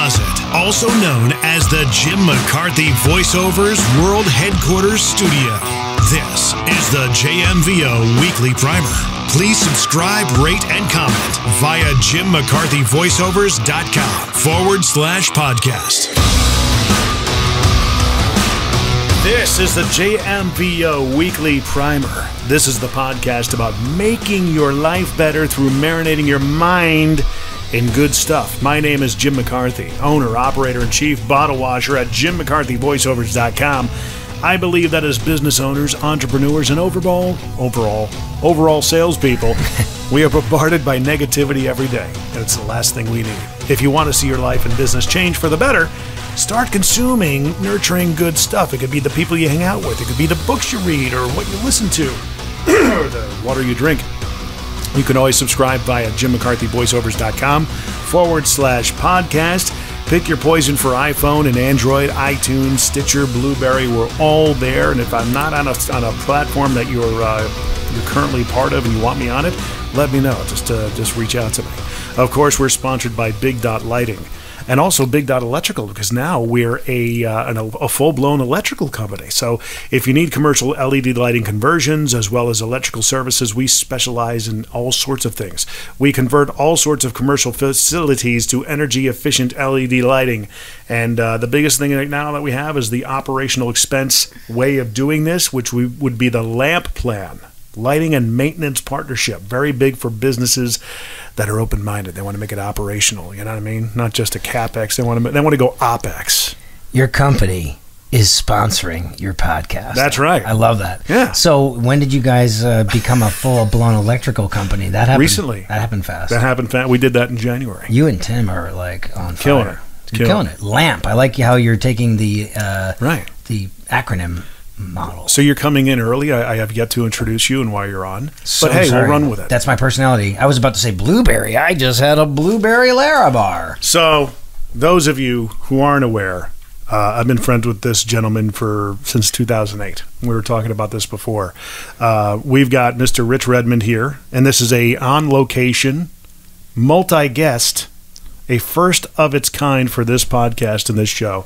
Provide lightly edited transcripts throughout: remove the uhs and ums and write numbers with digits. Closet, also known as the Jim McCarthy Voiceovers World Headquarters Studio. This is the JMVO Weekly Primer. Please subscribe, rate, and comment via jimmccarthyvoiceovers.com/podcast. This is the JMVO Weekly Primer. This is the podcast about making your life better through marinating your mind in good stuff. My name is Jim McCarthy, owner, operator, and chief bottle washer at JimMcCarthyVoiceovers.com. I believe that as business owners, entrepreneurs, and overall salespeople, we are bombarded by negativity every day. It's the last thing we need. If you want to see your life and business change for the better, start consuming, nurturing good stuff. It could be the people you hang out with. It could be the books you read or what you listen to or the water you drink. You can always subscribe via jimmccarthyvoiceovers.com/podcast. Pick your poison for iPhone and Android, iTunes, Stitcher, Blueberry. We're all there. And if I'm not on a platform that you're currently part of and you want me on it, let me know. Just reach out to me. Of course, we're sponsored by Big Dot Lighting. And also Big Dot Electrical, because now we're a full-blown electrical company. So if you need commercial LED lighting conversions as well as electrical services, we specialize in all sorts of things. We convert all sorts of commercial facilities to energy-efficient LED lighting. And the biggest thing right now that we have is the operational expense way of doing this, which would be the LAMP plan. Lighting and maintenance partnership, very big for businesses that are open-minded. They want to make it operational. You know what I mean? Not just a capex. They want to go opex. Your company is sponsoring your podcast. That's right. I love that. Yeah. So when did you guys become a full-blown electrical company? That happened recently. That happened fast. That happened fast. We did that in January. You and Tim are like on fire. Killing it. You're killing it. LAMP. I like how you're taking the acronym model. So you're coming in early. I have yet to introduce you and why you're on. So but hey, sorry. We'll run with it. That's my personality. I was about to say blueberry. I just had a blueberry Lara bar. So those of you who aren't aware, I've been friends with this gentleman since 2008. We were talking about this before. We've got Mr. Rich Redmond here, and this is a on-location, multi-guest, a first of its kind for this podcast and this show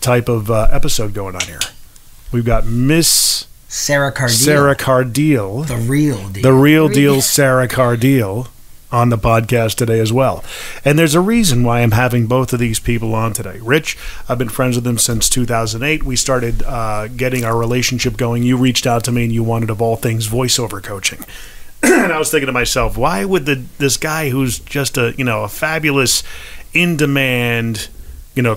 type of episode going on here. We've got Miss Sarra Cardile. Sarra Cardile. The real deal. The real deal Sarra Cardile on the podcast today as well. And there's a reason why I'm having both of these people on today. Rich, I've been friends with him since 2008. We started getting our relationship going. You reached out to me and you wanted, of all things, voiceover coaching. And I was thinking to myself, why would this guy who's just a fabulous, in-demand,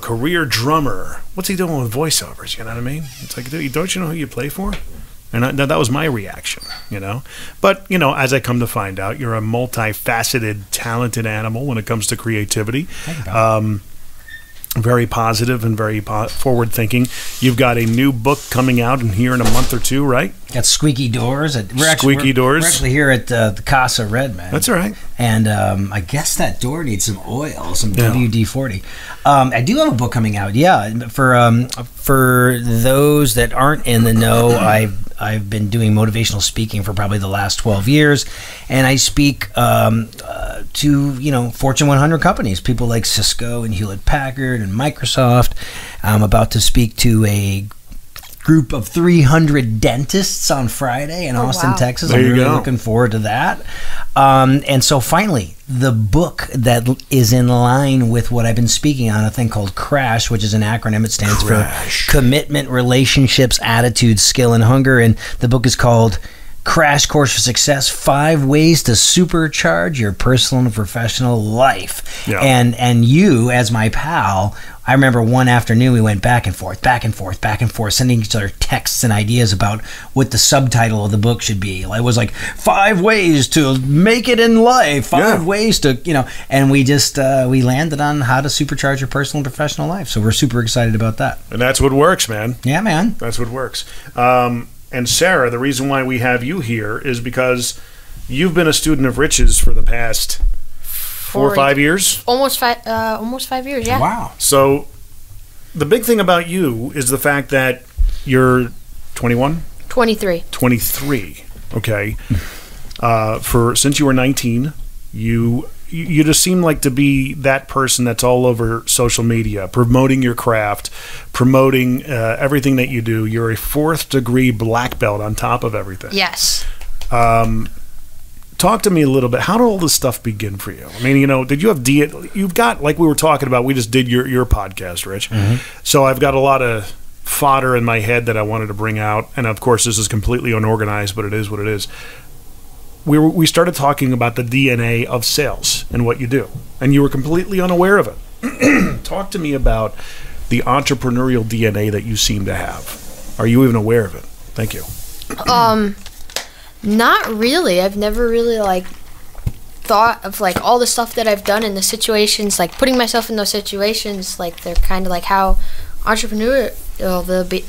career drummer, what's he doing with voiceovers? You know what I mean? It's like, don't you know who you play for? And that was my reaction, But, as I come to find out, you're a multifaceted, talented animal when it comes to creativity. Very positive and very forward-thinking. You've got a new book coming out here in a month or two, right? Got Squeaky Doors. We're actually here at the Casa Redman. That's all right. And I guess that door needs some oil, some WD-40. I do have a book coming out. Yeah, for those that aren't in the know, I've been doing motivational speaking for probably the last 12 years, and I speak to Fortune 100 companies, people like Cisco and Hewlett Packard and Microsoft. I'm about to speak to a group of 300 dentists on Friday in Austin, Texas. I'm really looking forward to that. And so finally, the book that is in line with what I've been speaking on, a thing called CRASH, which is an acronym. It stands for Commitment, Relationships, Attitude, Skill, and Hunger. And the book is called Crash Course for Success, 5 Ways to Supercharge Your Personal and Professional Life. Yeah. And you, as my pal, I remember one afternoon we went back and forth, sending each other texts and ideas about what the subtitle of the book should be. It was like 5 ways to make it in life, 5 ways to, and we just we landed on how to supercharge your personal and professional life. So we're super excited about that. And that's what works, man. Yeah, man. That's what works. And Sarra, the reason why we have you here is because you've been a student of Rich's for the past 4 or 5 years? Almost 5 years, yeah. Wow. So the big thing about you is the fact that you're 21? 23. 23, okay. Since you were 19, you you just seem like to be that person that's all over social media, promoting your craft, promoting everything that you do. You're a 4th degree black belt on top of everything. Yes. Talk to me a little bit. How did all this stuff begin for you? I mean, you know, did you have you've got, like we were talking about, we just did your podcast, Rich. Mm-hmm. So I've got a lot of fodder in my head that I wanted to bring out. And of course, this is completely unorganized, but it is what it is. We started talking about the DNA of sales and what you do, and you were completely unaware of it. Talk to me about the entrepreneurial DNA that you seem to have. Are you even aware of it? Thank you. Not really. I've never really thought of all the stuff that I've done in the situations, putting myself in those situations, they're kind of how entrepreneurial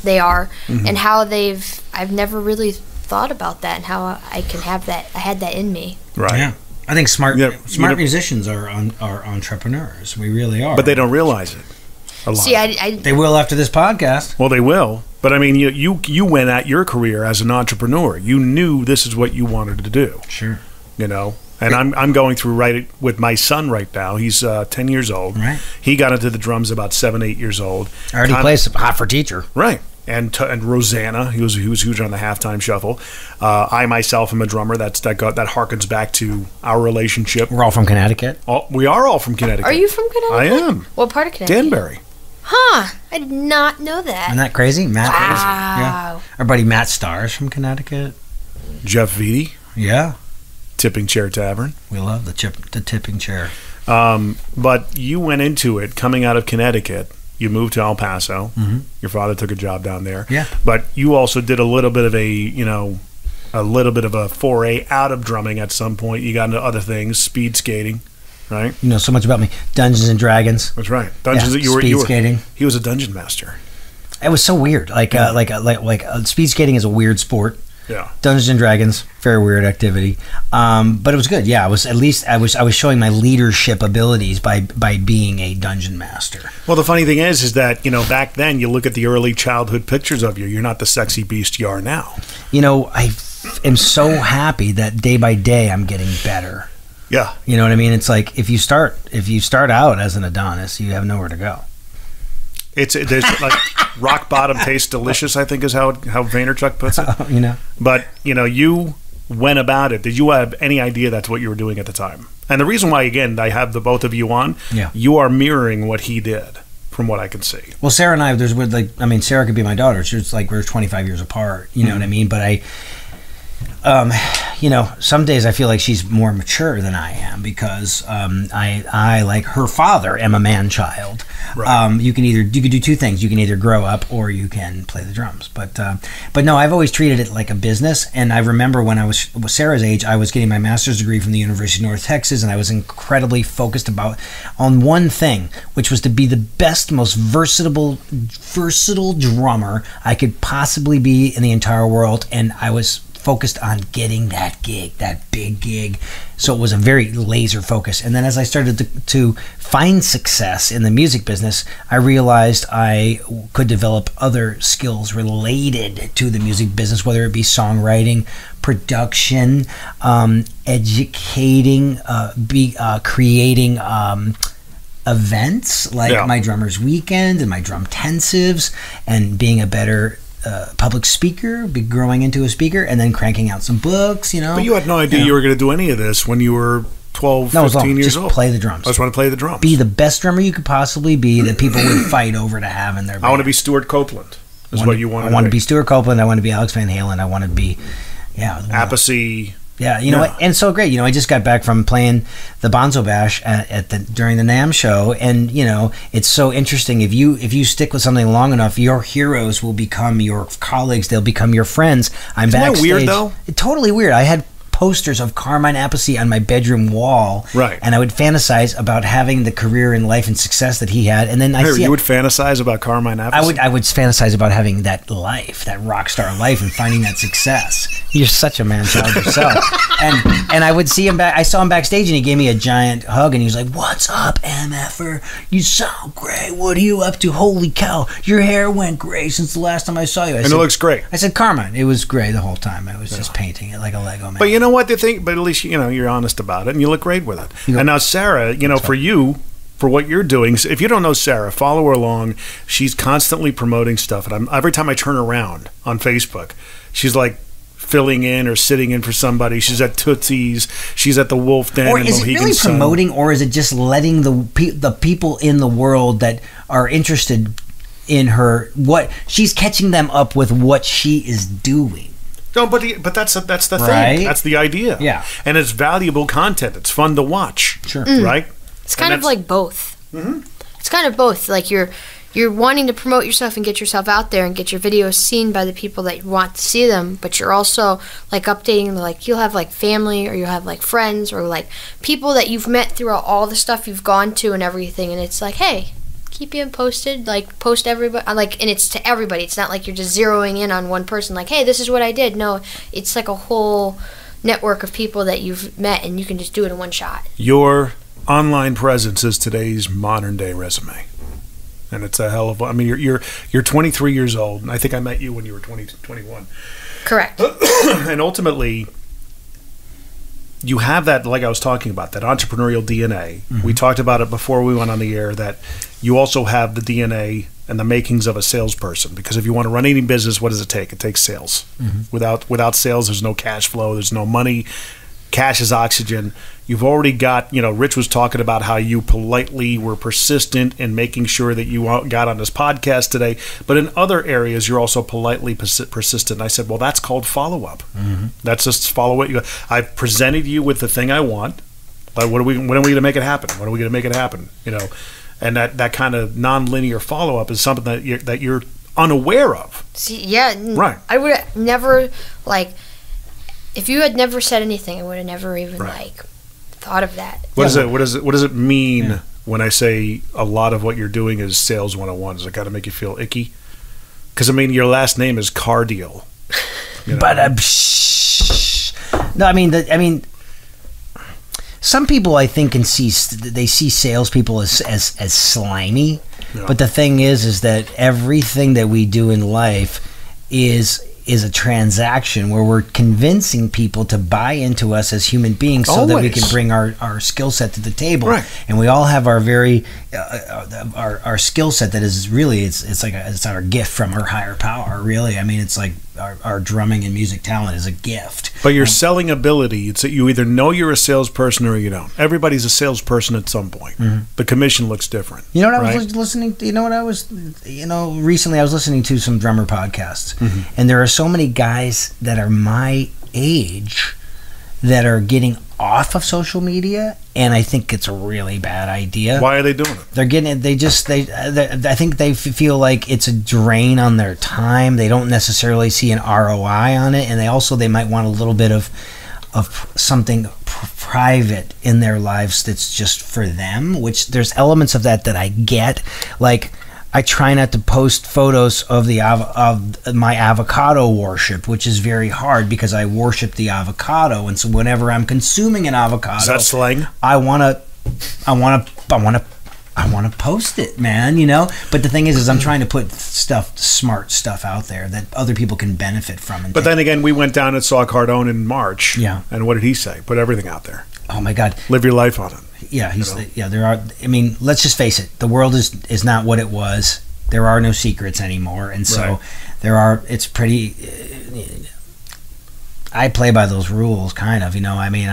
they are, mm-hmm. and how I've never really thought about that and how I can have that. I had that in me. Right. Yeah. I think smart musicians are entrepreneurs. We really are. But they don't realize it. A lot. See, they will after this podcast. Well, they will. But I mean, you went at your career as an entrepreneur. You knew this is what you wanted to do. Sure. You know, and I'm going through with my son right now. He's 10 years old. Right. He got into the drums about 7, 8 years old. I already plays Hot for Teacher. Right. And Rosanna, he was huge on the Halftime Shuffle. I myself am a drummer. That harkens back to our relationship. We're all from Connecticut. We are all from Connecticut. Are you from Connecticut? I am. What part of Connecticut? Danbury. Huh? I did not know that. Isn't that crazy? Wow. Yeah. Our buddy Matt Starr is from Connecticut. Jeff Vitti. Yeah. Tipping Chair Tavern. We love the Tipping Chair. But you went into it coming out of Connecticut. You moved to El Paso. Mm-hmm. Your father took a job down there. Yeah. But you also did a little bit of a foray out of drumming at some point. You got into other things, speed skating, right? You know so much about me. Dungeons and Dragons. That's right. Dungeons. Yeah, speed skating. He was a dungeon master. It was so weird. Speed skating is a weird sport. Yeah. Dungeons and Dragons, very weird activity, but it was good. Yeah, I was showing my leadership abilities by being a dungeon master. Well, the funny thing is that back then you look at the early childhood pictures of you. You're not the sexy beast you are now. You know, I am so happy that day by day I'm getting better. Yeah. You know what I mean? It's like if you start out as an Adonis, you have nowhere to go. There's rock bottom tastes delicious, I think is how Vaynerchuk puts it. You know, but you went about it. Did you have any idea that's what you were doing at the time? And the reason why, again, I have the both of you on. Yeah. You are mirroring what he did, from what I can see. Well, Sarah and I, Sarah could be my daughter. She's we're 25 years apart. You know what I mean? But some days I feel like she's more mature than I am because I like her father am a man child. Right. You can do two things. You can either grow up or you can play the drums. But no, I've always treated it like a business. And I remember when I was Sarah's age, I was getting my master's degree from the University of North Texas, and I was incredibly focused on one thing, which was to be the best, most versatile drummer I could possibly be in the entire world. And I was focused on getting that gig, that big gig. So it was a very laser focus. And then as I started to find success in the music business, I realized I could develop other skills related to the music business, whether it be songwriting, production, educating, creating events like my drummer's weekend and my drum intensives, and being a better public speaker, growing into a speaker, and then cranking out some books, But you had no idea you were going to do any of this when you were 12, 15 years old. Just play the drums. I just want to play the drums. Be the best drummer you could possibly be that people would fight over to have in their band. I want to be Stuart Copeland, what you want to be. I want to be Stuart Copeland. I want to be Alex Van Halen. I want to be, Appice. Yeah, what? And so great. I just got back from playing the Bonzo Bash during the NAMM show, and it's so interesting. If you stick with something long enough, your heroes will become your colleagues. They'll become your friends. Isn't that weird though? Totally weird. I had posters of Carmine Appice on my bedroom wall, right? And I would fantasize about having the career and life and success that he had, and then you would fantasize about Carmine Appice. I would fantasize about having that life, that rock star life, and finding that success. You're such a man child yourself. and I would see him back. I saw him backstage, and he gave me a giant hug, and he was like, "What's up, MFer? You sound great. What are you up to? Holy cow! Your hair went gray since the last time I saw you." I said, it looks great. I said, "Carmine, it was gray the whole time. I was just painting it like a Lego man." But know what they think, but at least, you know, you're honest about it and you look great with it. Yeah. And now Sarra, you know, for you, for what you're doing, if you don't know Sarra, follow her along. She's constantly promoting stuff. And I'm, every time I turn around on Facebook, she's like filling in or sitting in for somebody. She's at Tootsie's. She's at the Wolf Den. Or is it really promoting, or is it just letting the people in the world that are interested in her, what she's catching them up with what she is doing? No, but that's the thing. That's the idea. Yeah, and it's valuable content. It's fun to watch. Sure, right? It's kind of like both. Mm-hmm. It's kind of both. Like you're wanting to promote yourself and get yourself out there and get your videos seen by the people that want to see them, but you're also like updating, like you'll have like family or you'll have like friends or like people that you've met throughout all the stuff you've gone to and everything, and it's like, hey, keep being posted, like post everybody, like, and it's to everybody. It's not like you're just zeroing in on one person, like, hey, this is what I did. No, it's like a whole network of people that you've met, and you can just do it in one shot. Your online presence is today's modern day resume. And it's a hell of a, I mean, you're 23 years old, and I think I met you when you were 21. Correct. And ultimately, you have that, like I was talking about, that entrepreneurial DNA. Mm-hmm. We talked about it before we went on the air, that you also have the DNA and the makings of a salesperson. Because if you want to run any business, what does it take? It takes sales. Mm-hmm. Without sales, there's no cash flow. There's no money. Cash is oxygen. You've already got, you know, Rich was talking about how you politely were persistent in making sure that you got on this podcast today. But in other areas, you're also politely persistent. And I said, well, that's called follow-up. Mm-hmm. That's just follow it. I've presented you with the thing I want. Like, when are we going to make it happen? When are we going to make it happen? You know, and that kind of nonlinear follow-up is something that you're unaware of. See, yeah. Right. I would have never, like... If you had never said anything, I would have never even like thought of that. What does it mean when I say a lot of what you're doing is sales 101? Does it kind of make you feel icky? Because I mean, your last name is Cardile. You know? But no, I mean, some people I think see salespeople as slimy. Yeah. But the thing is that everything that we do in life is a transaction where we're convincing people to buy into us as human beings so that we can bring our skill set to the table. Right. And we all have our very our skill set that is really it's our gift from our higher power, really. I mean, it's like our drumming and music talent is a gift. But your selling ability, it's that you either know you're a salesperson or you don't. Everybody's a salesperson at some point. Mm-hmm. The commission looks different. You know what I was listening to, recently I was listening to some drummer podcasts, mm-hmm. and there are so many guys that are my age that are getting off of social media, and I think it's a really bad idea. Why are they doing it? They're getting it. I think they feel like it's a drain on their time. They don't necessarily see an ROI on it, and they might want a little bit of something private in their lives that's just for them. Which there's elements of that I get, like. I try not to post photos of my avocado worship, which is very hard because I worship the avocado, and so whenever I'm consuming an avocado, is that slang? I wanna post it, man. You know. But the thing is I'm trying to put smart stuff out there that other people can benefit from. But then again, we went down and saw Cardone in March. Yeah. And what did he say? Put everything out there. Oh my God. Live your life on it. Yeah, there are. I mean, let's just face it. The world is not what it was. There are no secrets anymore, and so there are. It's pretty. I play by those rules, kind of. You know, I mean,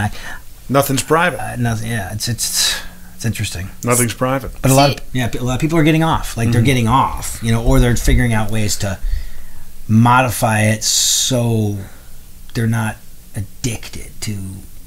nothing's private. Nothing. Yeah, it's interesting. Nothing's private. But a lot of people are getting off. Like, mm-hmm. They're getting off. You know, or they're figuring out ways to modify it so they're not addicted to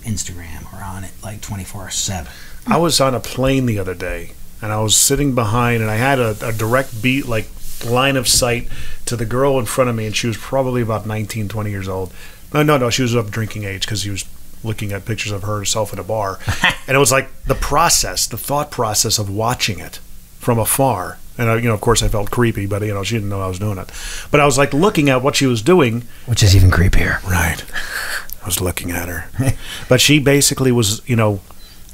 Instagram or on it like 24/7. I was on a plane the other day, and I was sitting behind, and I had a direct beat, like line of sight to the girl in front of me, and she was probably about 19, 20 years old. No, she was of drinking age, because he was looking at pictures of herself at a bar. And it was like the thought process of watching it from afar. And, of course, I felt creepy, but, she didn't know I was doing it. But I was like looking at what she was doing. Which is even creepier. Right. I was looking at her. But she basically was,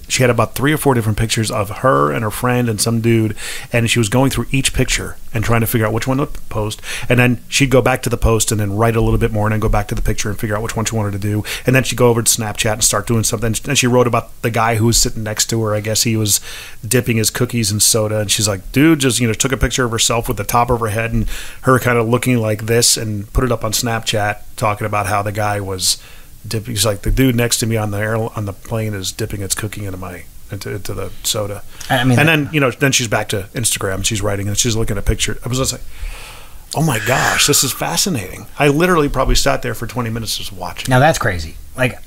She had about 3 or 4 different pictures of her and her friend and some dude, and she was going through each picture and trying to figure out which one to post, and then she'd go back to the post and then write a little bit more and then go back to the picture and figure out which one she wanted to do, and then she'd go over to Snapchat and start doing something. And she wrote about the guy who was sitting next to her. I guess he was dipping his cookies in soda, and she's like, dude just, you know, took a picture of herself with the top of her head and her kind of looking like this and put it up on Snapchat talking about how the guy was dipping. He's like, the dude next to me on the plane is dipping its cookie into the soda. I mean, and then, you know, then she's back to Instagram. She's writing and she's looking at pictures. I was just like, oh my gosh, this is fascinating. I literally probably sat there for 20 minutes just watching. Now that's crazy. Like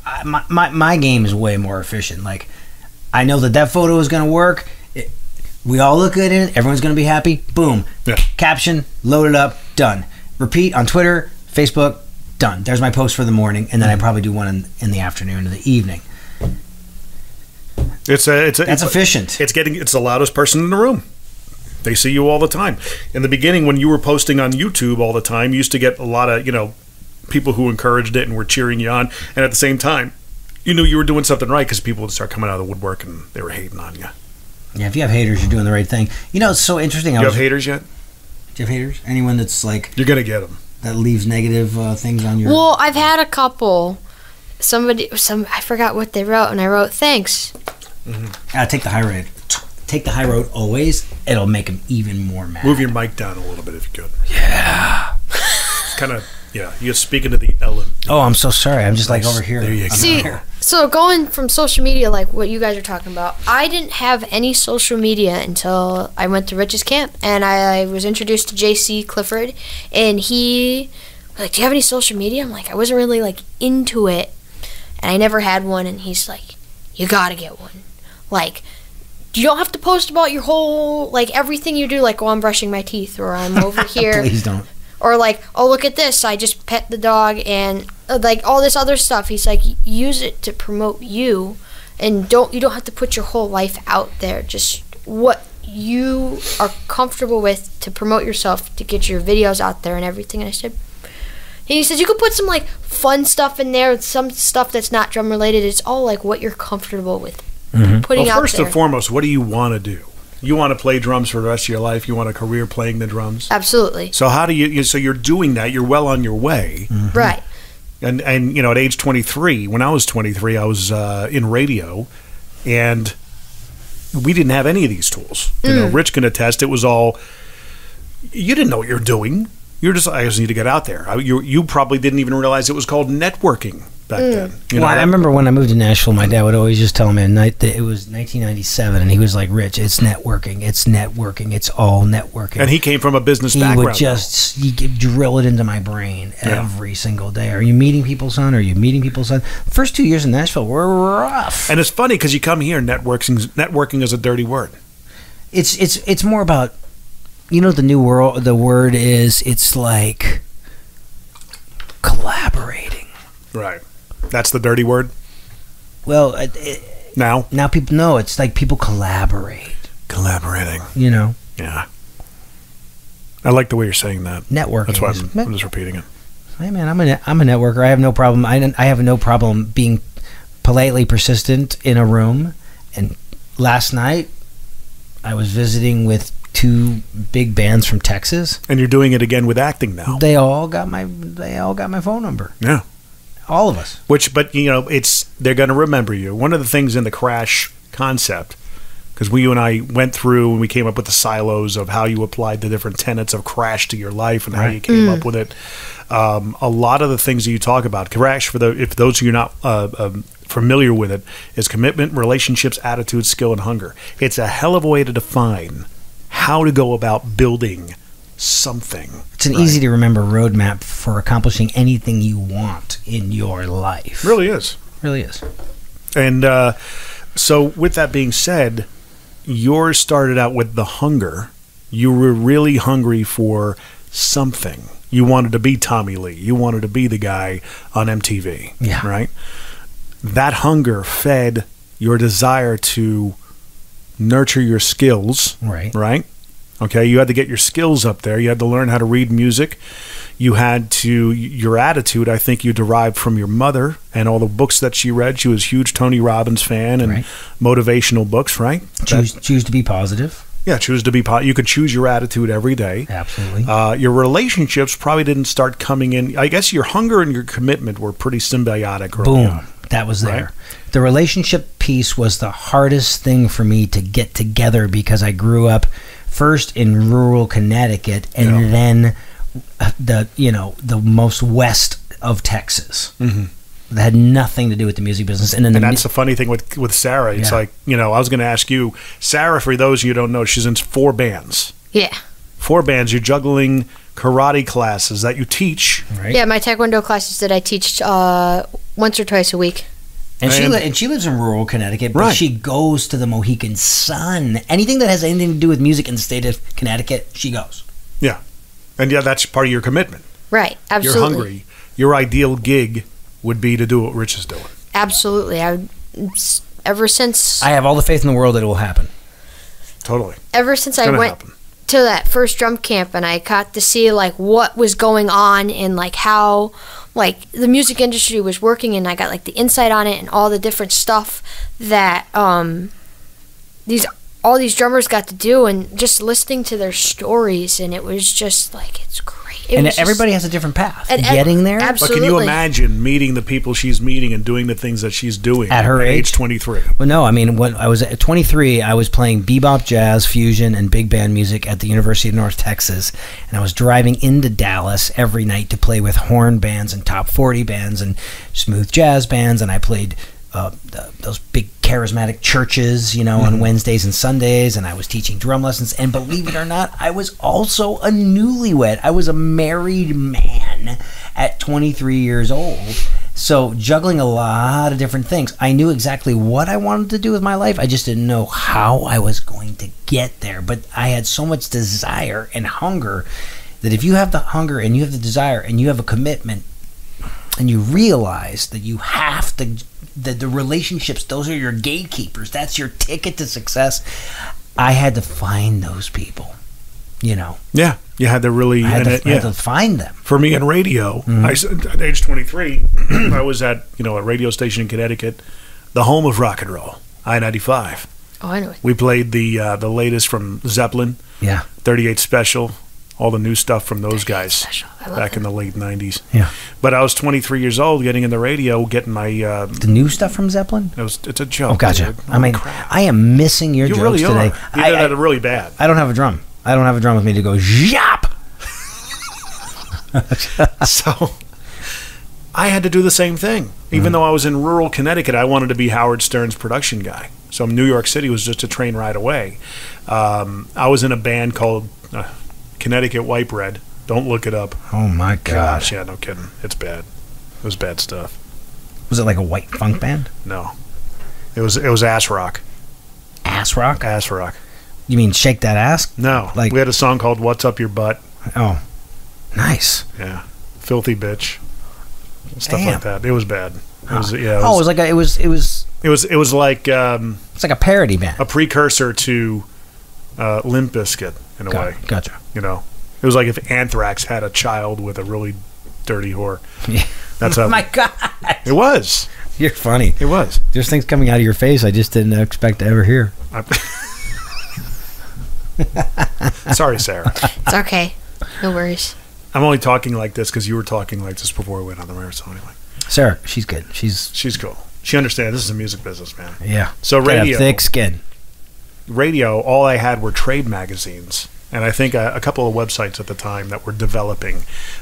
my game is way more efficient. Like I know that photo is going to work. We all look good in it. Everyone's going to be happy. Boom. Yeah. Caption, load it up, done. Repeat on Twitter, Facebook. Done. There's my post for the morning, and then I probably do one in the afternoon or the evening. That's efficient. It's the loudest person in the room. They see you all the time. In the beginning, when you were posting on YouTube all the time, you used to get a lot of, you know, people who encouraged it and were cheering you on, and at the same time, you knew you were doing something right because people would start coming out of the woodwork and they were hating on you. Yeah, if you have haters, you're doing the right thing. You know, it's so interesting. Do you have haters yet? Do you have haters? Anyone that's like... You're going to get them. That leaves negative things on your... Well, I've had a couple. I forgot what they wrote, and I wrote, thanks. Mm-hmm. Take the high road. Take the high road always. It'll make them even more mad. Move your mic down a little bit if you could. Yeah. Kind of, yeah. You're speaking to the element. Oh, I'm so sorry. I'm just like over here. There you go. See, so going from social media, like what you guys are talking about, I didn't have any social media until I went to Rich's camp, and I was introduced to J.C. Clifford, and he was like, do you have any social media? I'm like, I wasn't really like into it, and I never had one, and he's like, you gotta get one. Like, you don't have to post about your whole, like everything you do, like, oh, I'm brushing my teeth, or I'm over here. Please don't. Or like, oh, look at this, I just pet the dog, and like all this other stuff. He's like, use it to promote you, and you don't have to put your whole life out there. Just what you are comfortable with to promote yourself, to get your videos out there and everything. And I said, and he says, you could put some like fun stuff in there, some stuff that's not drum related. It's all like what you're comfortable with putting out there. Well, first and foremost, what do you want to do? You want to play drums for the rest of your life. You want a career playing the drums. Absolutely. So how do you? So you're doing that. You're well on your way. Mm-hmm. Right. And you know, at age 23, when I was 23, I was in radio, and we didn't have any of these tools. You know, Rich can attest. It was all, you didn't know what you're doing. You're just, I just need to get out there. You probably didn't even realize it was called networking back then. You know, well, I remember when I moved to Nashville, my dad would always just tell me at night that it was 1997, and he was like, Rich, it's networking. It's networking. It's all networking. And he came from a business background. He would just drill it into my brain every single day. Are you meeting people, son? Are you meeting people, son? The first 2 years in Nashville were rough. And it's funny because you come here, networking is a dirty word. It's more about... You know, the new world, the word is, it's like collaborating. Right. That's the dirty word? Well, now people know it's like people collaborate. Collaborating. You know? Yeah. I like the way you're saying that. Networking. That's why I'm just repeating it. Hey, man, I'm a networker. I have no problem. I have no problem being politely persistent in a room. And last night, I was visiting with 2 big bands from Texas, and you're doing it again with acting now. They all got my phone number. Yeah, all of us. But you know, they're going to remember you. One of the things in the Crash concept, because you and I went through and we came up with the silos of how you applied the different tenets of Crash to your life and how you came up with it. A lot of the things that you talk about, Crash, if those of you not familiar with it, is commitment, relationships, attitude, skill, and hunger. It's a hell of a way to define how to go about building something. It's an easy to remember roadmap for accomplishing anything you want in your life. Really is. Really is. And so with that being said, yours started out with the hunger. You were really hungry for something. You wanted to be Tommy Lee. You wanted to be the guy on MTV. Yeah. Right? That hunger fed your desire to nurture your skills, right? Okay, you had to get your skills up there. You had to learn how to read music. you had to, your attitude, I think you derived from your mother and all the books that she read. She was a huge Tony Robbins fan and motivational books, right? Choose to be positive. Yeah, choose to be positive. You could choose your attitude every day. Absolutely. Your relationships probably didn't start coming in. I guess your hunger and your commitment were pretty symbiotic. Boom. That was there. Right. The relationship piece was the hardest thing for me to get together because I grew up first in rural Connecticut and then the most west of Texas. That had nothing to do with the music business. And then that's the funny thing with Sarra. It's like, I was going to ask you, Sarra, for those you don't know, she's in 4 bands. Yeah. 4 bands. You're juggling karate classes that you teach. Right. Yeah, my taekwondo classes that I teach once or twice a week. And she lives in rural Connecticut, but she goes to the Mohegan Sun. Anything that has anything to do with music in the state of Connecticut, she goes. Yeah. And yeah, that's part of your commitment. Right. Absolutely. You're hungry. Your ideal gig would be to do what Rich is doing. Absolutely. Ever since... I have all the faith in the world that it will happen. Totally. Ever since I went to that first drum camp and I got to see like what was going on and like how like the music industry was working, and I got like the insight on it and all the different stuff that all these drummers got to do, and just listening to their stories, and it was just like, it's great. And everybody has a different path getting there. Absolutely. But can you imagine meeting the people she's meeting and doing the things that she's doing at her age 23? Well, no, I mean, when I was at 23, I was playing bebop, jazz, fusion, and big band music at the University of North Texas, and I was driving into Dallas every night to play with horn bands and top 40 bands and smooth jazz bands, and I played those big charismatic churches, on Wednesdays and Sundays, and I was teaching drum lessons. And believe it or not, I was also a newlywed. I was a married man at 23 years old. So juggling a lot of different things. I knew exactly what I wanted to do with my life. I just didn't know how I was going to get there. But I had so much desire and hunger that if you have the hunger and you have the desire and you have a commitment and you realize that you have to... The relationships, those are your gatekeepers. That's your ticket to success. I had to find those people, Yeah, you had to really... I had to find them. For me in radio, I, at age 23, I was at, a radio station in Connecticut, the home of rock and roll, I-95. Oh, I know. We played the latest from Zeppelin, 38 Special, all the new stuff from those guys back in the late 90s. Yeah. But I was 23 years old getting in the radio, getting my... the new stuff from Zeppelin? It's a joke. Oh, gotcha. Dude. I mean, crap. I am missing your jokes really today. You really are. You're really bad. I don't have a drum. I don't have a drum with me to go, zhop! So, I had to do the same thing. Even though I was in rural Connecticut, I wanted to be Howard Stern's production guy. So, New York City was just a train ride away. I was in a band called... Connecticut White Bread. Don't look it up. Oh my gosh. Yeah, no kidding. It's bad. It was bad stuff. Was it like a white funk band? No. It was ass rock. Ass rock? Ass rock. You mean shake that ass? No. Like we had a song called What's Up Your Butt. Oh. Nice. Yeah. Filthy bitch. Stuff like that. It was bad. It was like it's like a parody band. A precursor to Limp Bizkit in a way. Gotcha. It was like if Anthrax had a child with a really dirty whore. Yeah. That's oh my God. It was. You're funny. It was. There's things coming out of your face I just didn't expect to ever hear. Sorry, Sarra. It's okay. No worries. I'm only talking like this because you were talking like this before we went on the radio. So anyway, Sarra, she's good. She's cool. She understands. This is a music business, man. Yeah. So radio. Thick skin. Radio, all I had were trade magazines and I think a couple of websites at the time that were developing,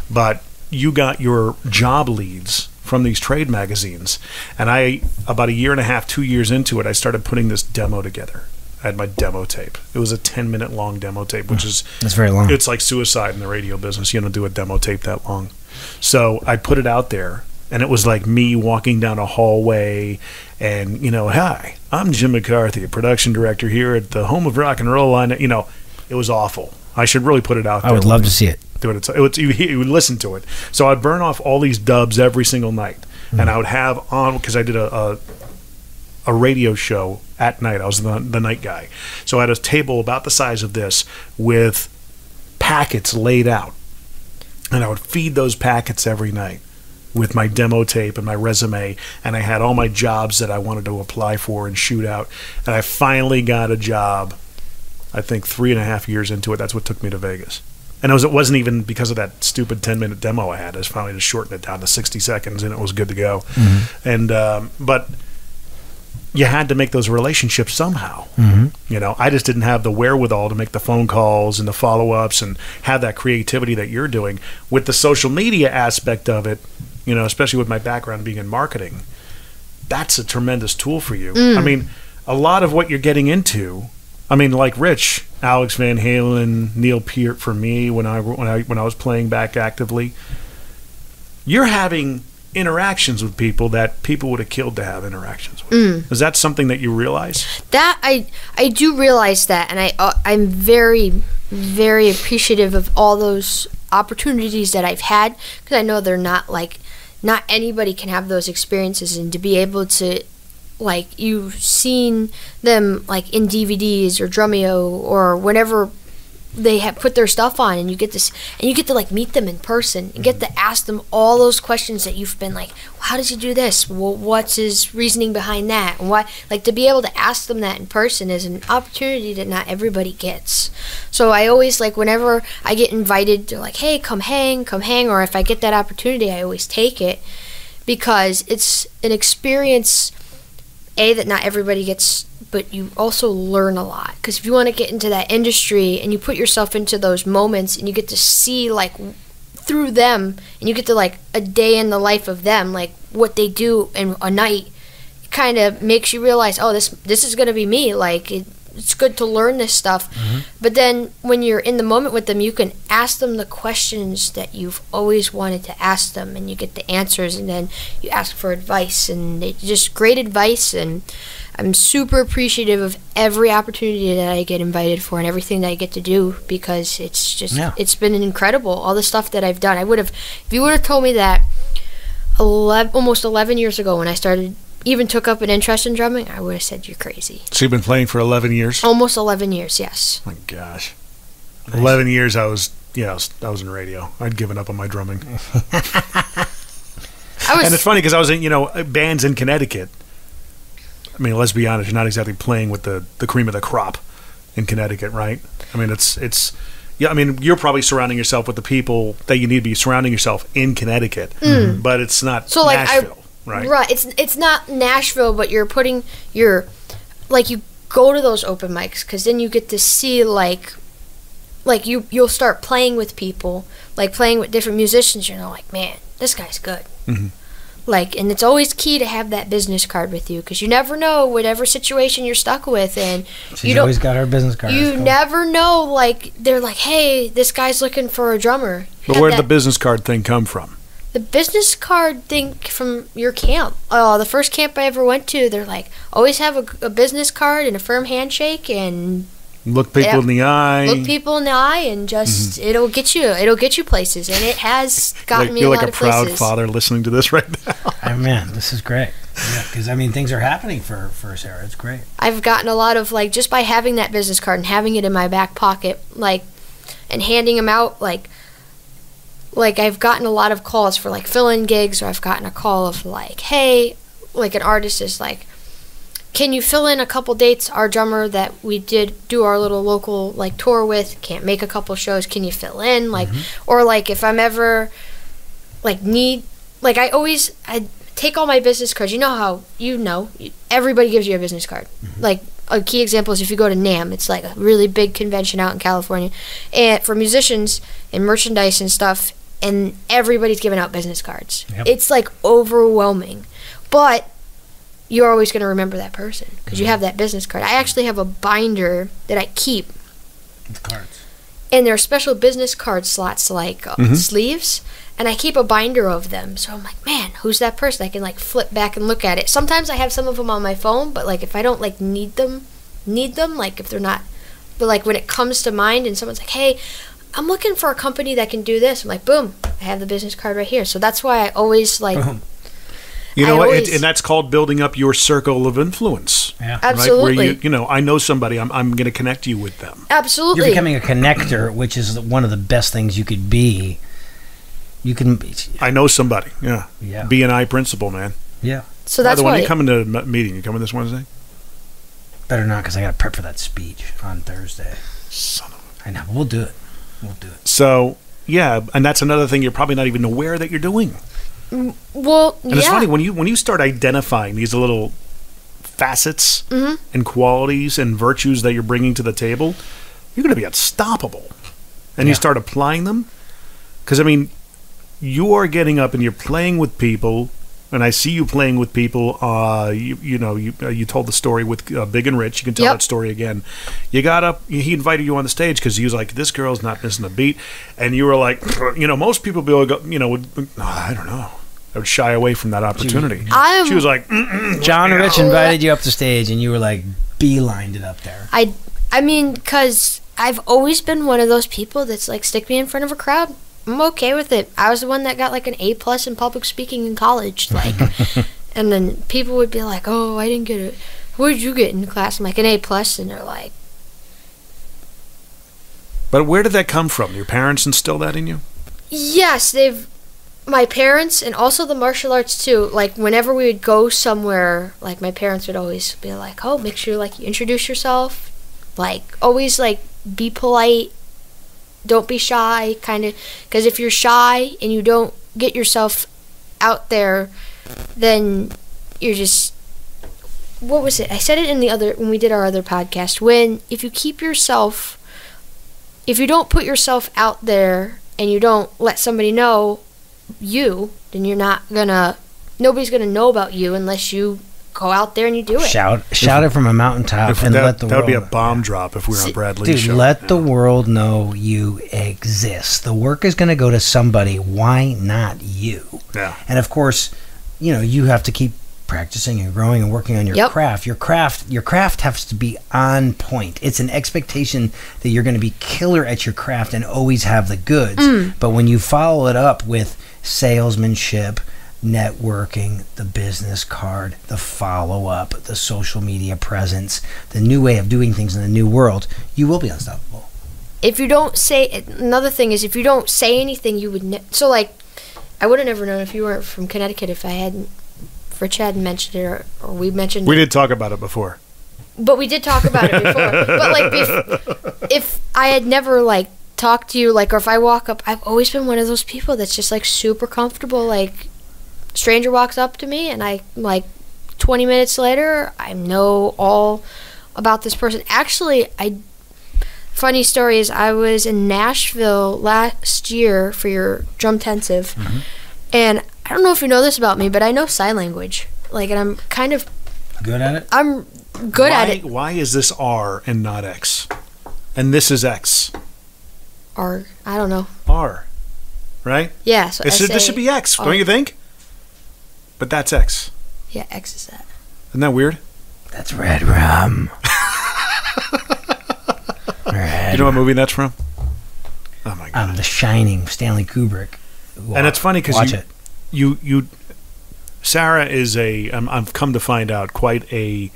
but you got your job leads from these trade magazines. And I, about a year and a half, 2 years into it, I started putting this demo together. I had my demo tape. It was a 10-minute long demo tape, which is... That's very long. It's like suicide in the radio business. You don't do a demo tape that long. So I put it out there. And it was like me walking down a hallway and, hi, I'm Jim McCarthy, a production director here at the home of rock and roll. It was awful. I should really put it out there. I would love to see it. You would listen to it. So I'd burn off all these dubs every single night. And I would have on, because I did a radio show at night. I was the night guy. So I had a table about the size of this with packets laid out. And I would feed those packets every night with my demo tape and my resume, and I had all my jobs that I wanted to apply for and shoot out. And I finally got a job, I think 3.5 years into it. That's what took me to Vegas. And it wasn't even because of that stupid 10-minute demo I had. I was finally just shortened it down to 60 seconds, and it was good to go. Mm-hmm. And but you had to make those relationships somehow. Mm-hmm. You know, I just didn't have the wherewithal to make the phone calls and the follow-ups and have that creativity that you're doing. With the social media aspect of it, you know, especially with my background being in marketing, that's a tremendous tool for you. Mm. I mean, a lot of what you're getting into, I mean, like Rich, Alex Van Halen, Neil Peart for me when I was playing back actively, you're having interactions with people that people would have killed to have interactions with. Mm. Is that something that you realize? That I do realize that, and I'm very, very appreciative of all those opportunities that I've had, because I know they're not like, not anybody can have those experiences, and to be able to, like, you've seen them like in DVDs or Drumeo or whenever they have put their stuff on, and you get this, and you get to like meet them in person and get to ask them all those questions that you've been like, well, how does he do this? Well, what's his reasoning behind that? And why? Like, to be able to ask them that in person is an opportunity that not everybody gets. So I always, like, whenever I get invited to like, hey, come hang, or if I get that opportunity, I always take it, because it's an experience, A, that not everybody gets, but you also learn a lot. Because if you want to get into that industry and you put yourself into those moments and you get to see, like, through them, and you get to, like, a day in the life of them, like, what they do in a night, it kind of makes you realize, oh, this is going to be me. Like, it's good to learn this stuff. Mm-hmm. But then when you're in the moment with them, you can ask them the questions that you've always wanted to ask them, and you get the answers, and then you ask for advice, and it's just great advice. And I'm super appreciative of every opportunity that I get invited for and everything that I get to do, because it's just, yeah, it's been incredible, all the stuff that I've done. I would have, if you would have told me that almost 11 years ago when I started, even took up an interest in drumming, I would have said, you're crazy. So you've been playing for 11 years? Almost 11 years, yes. Oh my gosh. Nice. 11 years I was in radio. I'd given up on my drumming. And it's funny because I was in, you know, bands in Connecticut. I mean, let's be honest, you're not exactly playing with the cream of the crop in Connecticut, right? I mean, it's yeah, I mean, you're probably surrounding yourself with the people that you need to be surrounding yourself in Connecticut. Mm. But it's not so, like, Nashville. Right. It's not Nashville, but you're putting your, like, you go to those open mics, because then you get to see, like you'll start playing with people, like playing with different musicians. You know, like, man, this guy's good. Mm-hmm. Like, and it's always key to have that business card with you, because you never know whatever situation you're stuck with, and she's always got her business card. You never know, like, they're like, hey, this guy's looking for a drummer. But where'd the business card thing come from? The business card thing from your camp. The first camp I ever went to, they're like, always have a business card and a firm handshake, and look people in the eye. Look people in the eye, and just, mm-hmm, it'll get you. It'll get you places, and it has gotten me a lot of places. You're like a proud father listening to this right now. Oh, man, this is great. Yeah, because I mean, things are happening for Sarra. It's great. I've gotten a lot of, like, just by having that business card and having it in my back pocket, like, and handing them out, like. Like, I've gotten a lot of calls for, like, fill-in gigs, or I've gotten a call of, like, hey, like, an artist is like, can you fill in a couple dates? Our drummer that we do our little local, like, tour with can't make a couple shows. Can you fill in? Like, mm-hmm. Or, like, if I'm ever, like, need, like, I take all my business cards. You know how, everybody gives you a business card. Mm-hmm. Like, a key example is if you go to NAMM, it's like a really big convention out in California, and for musicians and merchandise and stuff, and everybody's giving out business cards. Yep. It's like overwhelming, but you're always going to remember that person because you have that business card. I actually have a binder that I keep with cards, and there are special business card slots, like sleeves, and I keep a binder of them. So I'm like, man, who's that person? I can, like, flip back and look at it. Sometimes I have some of them on my phone, but, like, if I don't, like, need them, like, if they're not, but, like, when it comes to mind and someone's like, hey, I'm looking for a company that can do this, I'm like, boom, I have the business card right here. So that's why I always, like, boom. You know, and that's called building up your circle of influence. Yeah, absolutely. Right? Where you know, I know somebody, I'm going to connect you with them. Absolutely, you're becoming a connector, which is one of the best things you could be You can. I know somebody. Yeah. Yeah. B&I principal, man. Yeah. So that's why. By the way, you coming to the meeting? You coming this Wednesday? Better not, because I got to prep for that speech on Thursday. Son of a. I know. We'll do it. We'll do it. So yeah, and that's another thing you're probably not even aware that you're doing. Well, and yeah. It's funny when you start identifying these little facets and qualities and virtues that you're bringing to the table, you're going to be unstoppable. And you start applying them, because I mean, you are getting up and you're playing with people, and I see you playing with people. You told the story with Big and Rich. You can tell that story again. You got up. He invited you on the stage because he was like, "This girl's not missing a beat," and you were like, "You know, most people I don't know." I would shy away from that opportunity. She was like, John Rich invited you up to stage, and you were like, beelined it up there. I mean, because I've always been one of those people that's like, stick me in front of a crowd, I'm okay with it. I was the one that got like an A+ in public speaking in college. Like, and then people would be like, oh, I didn't get it. What did you get in class? I'm like, an A+, and they're like. But where did that come from? Your parents instilled that in you? Yes, my parents, and also the martial arts too. Like, whenever we would go somewhere, like, my parents would always be like, oh, make sure, like, you introduce yourself. Like, always, like, be polite. Don't be shy, kind of. Because if you're shy and you don't get yourself out there, then you're just... What was it? I said it in the other... When we did our other podcast. If you keep yourself... If you don't put yourself out there and you don't let somebody know... then you're not gonna, nobody's gonna know about you unless you go out there and you do it. Shout it from a mountaintop and let the world know. That would be a bomb drop if we were on Bradley's show. Dude, let the world know you exist. The work is gonna go to somebody. Why not you? Yeah. And of course, you know, you have to keep practicing and growing and working on your craft. Your craft has to be on point. It's an expectation that you're going to be killer at your craft and always have the goods. But when you follow it up with salesmanship, networking, the business card, the follow-up, the social media presence, the new way of doing things in the new world, you will be unstoppable. If you don't say... Another thing is, if you don't say anything, you would... So, like, I would have never known if you weren't from Connecticut if I hadn't... Rich hadn't mentioned it, or we mentioned it. We did talk about it before. But we did talk about it before. But, like, if I had never, like, talked to you, like, or if I walk up, I've always been one of those people that's just, like, super comfortable. Like, stranger walks up to me, and I, like, 20 minutes later, I know all about this person. Actually, funny story is I was in Nashville last year for your drum intensive, and I don't know if you know this about me, but I know sign language. Like, and I'm kind of... Good at it? I'm good at it. Why is this R and not X? And this is X. R. I don't know. R. Right? Yeah. So this should be X, don't you think? But that's X. Yeah, X is that. Isn't that weird? That's Red Rum. You know what movie that's from? Oh, my God. The Shining, Stanley Kubrick. And it's funny because... Sarra is a, I've come to find out, quite a,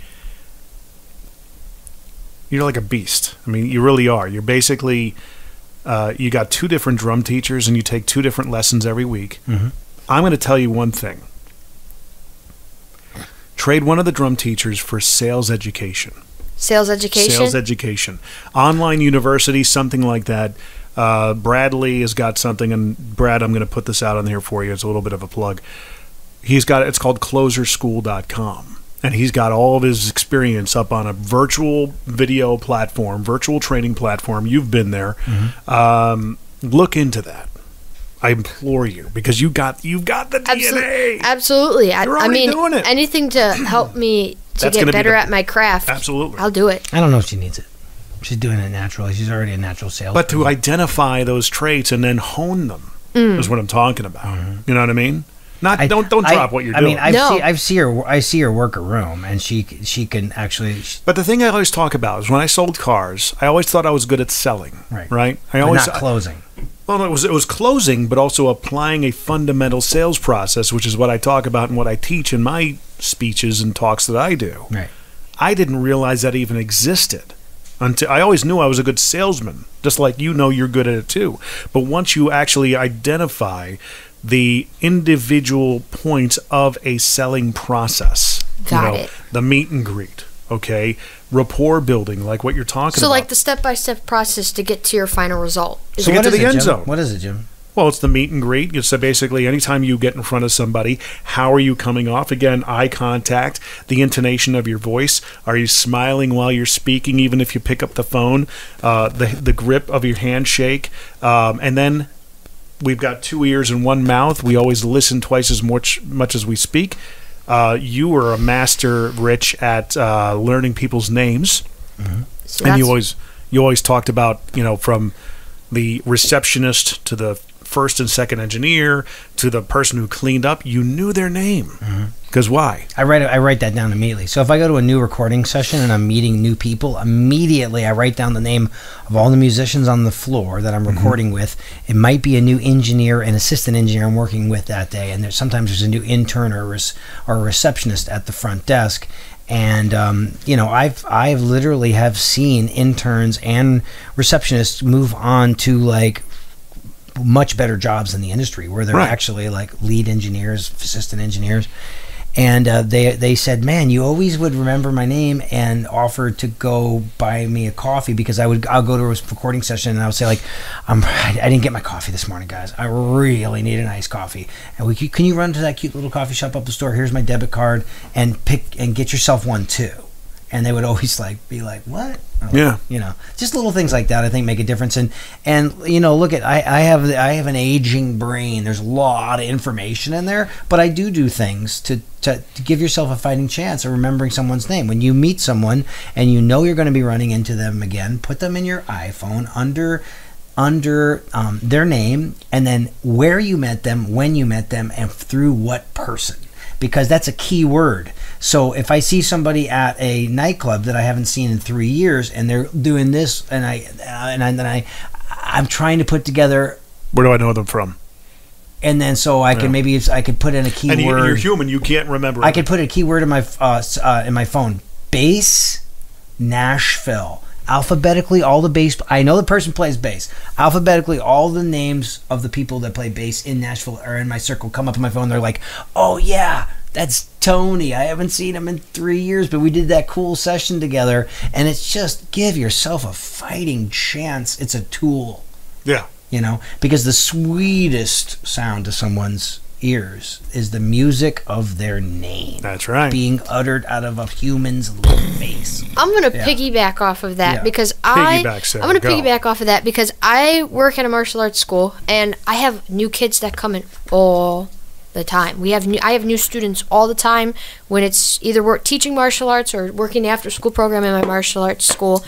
you're like a beast. I mean, you really are. You're basically, you got two different drum teachers and you take two different lessons every week. I'm going to tell you one thing. Trade one of the drum teachers for sales education. Sales education? Sales education. Online university, something like that. Bradley has got something, and Brad, I'm going to put this out on here for you. It's a little bit of a plug. He's got, it's called closerschool.com, and he's got all of his experience up on a virtual video platform, virtual training platform. You've been there. Look into that. I implore you, because you've got the DNA. Absolutely. I mean, doing it. Anything to help me to get better at my craft. Absolutely. I'll do it. I don't know if she needs it. She's doing it naturally. She's already a natural salesperson. But to identify those traits and then hone them is what I'm talking about. You know what I mean? Don't drop what you're doing. I mean, I see her work a room, and she can actually. But the thing I always talk about is when I sold cars, I always thought I was good at selling. Right. Not closing. Well, it was closing, but also applying a fundamental sales process, which is what I talk about and what I teach in my speeches and talks that I do. Right. I didn't realize that even existed. until I always knew I was a good salesman, just like you know you're good at it too. But once you actually identify the individual points of a selling process, Got it. The meet and greet, okay, rapport building, like what you're talking about. So like the step-by-step process to get to your final result. So get to the end zone. What is it, Jim? Well, it's the meet and greet. So basically, anytime you get in front of somebody, how are you coming off? Again, eye contact, the intonation of your voice. Are you smiling while you're speaking, even if you pick up the phone? The grip of your handshake. And then we've got 2 ears and 1 mouth. We always listen twice as much as we speak. You were a master, Rich, at learning people's names. Mm-hmm. So and you always talked about, you know, from the receptionist to the first and second engineer to the person who cleaned up, you knew their name. Because why? I write that down immediately. So if I go to a new recording session and I'm meeting new people, immediately I write down the name of all the musicians on the floor that I'm recording with. It might be a new engineer and assistant engineer I'm working with that day, and sometimes there's a new intern or a receptionist at the front desk. And you know, I've literally have seen interns and receptionists move on to like much better jobs in the industry where they're actually like lead engineers, assistant engineers, and they said, man, you always would remember my name, and offered to go buy me a coffee because I'll go to a recording session and I'll say like, I didn't get my coffee this morning, guys, I really need an iced coffee, and can you run to that cute little coffee shop up the store, here's my debit card, and get yourself one too. And they would always like be like, what? Like, yeah, you know, just little things like that I think make a difference. And you know, look at I have an aging brain. There's a lot of information in there, but I do things to give yourself a fighting chance of remembering someone's name. When you meet someone and you know you're going to be running into them again, put them in your iPhone under their name, and then where you met them, when you met them, and through what person, because that's a key word. So if I see somebody at a nightclub that I haven't seen in 3 years and they're doing this, and I'm trying to put together, where do I know them from? And then so I can maybe I could put in a keyword. And you're human, you can't remember. I could put a keyword in my phone. Bass, Nashville. Alphabetically, all the bass. I know the person plays bass. Alphabetically, all the names of the people that play bass in Nashville or in my circle come up on my phone. They're like, oh yeah, that's Tony. I haven't seen him in 3 years, but we did that cool session together. And it's just, give yourself a fighting chance. It's a tool. Yeah. You know, because the sweetest sound to someone's ears is the music of their name. That's right. Being uttered out of a human's face. I'm going to piggyback off of that because I'm going to piggyback off of that because I work at a martial arts school and I have new kids that come in all the time. I have new students all the time when it's either teaching martial arts or working the after school program in my martial arts school,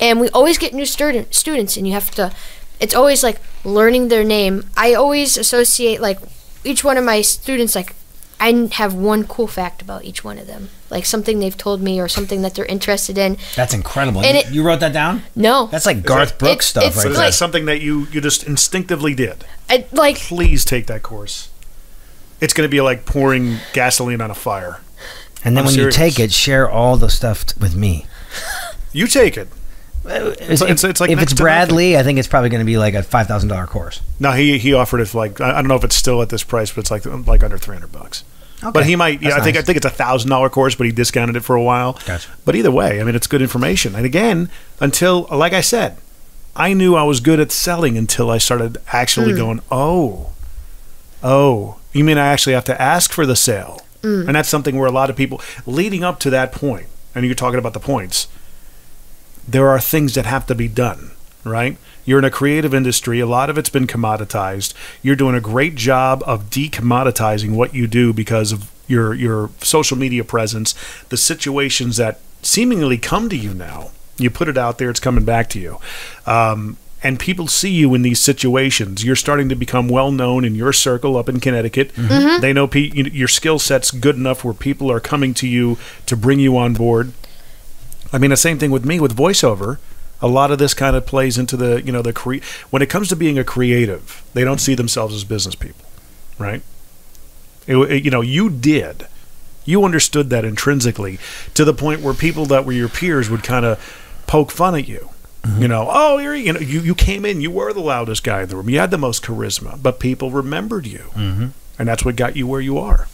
and we always get new students, and you have to, it's always like learning their name. I always associate like each one of my students, like I have one cool fact about each one of them, like something they've told me or something that they're interested in. That's incredible. And you wrote that down? No. That's like Garth Brooks stuff, right? Is that something that you just instinctively did? Like, please take that course. It's going to be like pouring gasoline on a fire. And then I'm serious. You take it, share all the stuff with me. You take it. It's like if it's Bradley, nothing. I think it's probably going to be like a $5,000 course. No, he offered it for like, I don't know if it's still at this price, but it's like under $300. Okay. But he might. Yeah, nice. I think it's a $1,000 course, but he discounted it for a while. Gotcha. But either way, I mean, it's good information. And again, until like I said, I knew I was good at selling until I started actually going, oh. You mean I actually have to ask for the sale? And that's something where a lot of people, leading up to that point, and you're talking about the points, there are things that have to be done, right? You're in a creative industry. A lot of it's been commoditized. You're doing a great job of decommoditizing what you do because of your social media presence, the situations that seemingly come to you now. You put it out there, it's coming back to you. And people see you in these situations. You're starting to become well-known in your circle up in Connecticut. Mm-hmm. They know your skill set's good enough where people are coming to you to bring you on board. I mean, the same thing with me with voiceover. A lot of this kind of plays into the, you know, when it comes to being a creative, they don't see themselves as business people, right? You know, you did. You understood that intrinsically to the point where people that were your peers would kind of poke fun at you. Mm-hmm. You know, oh, you know, you came in, you were the loudest guy in the room, you had the most charisma, but people remembered you, mm-hmm. and that's what got you where you are.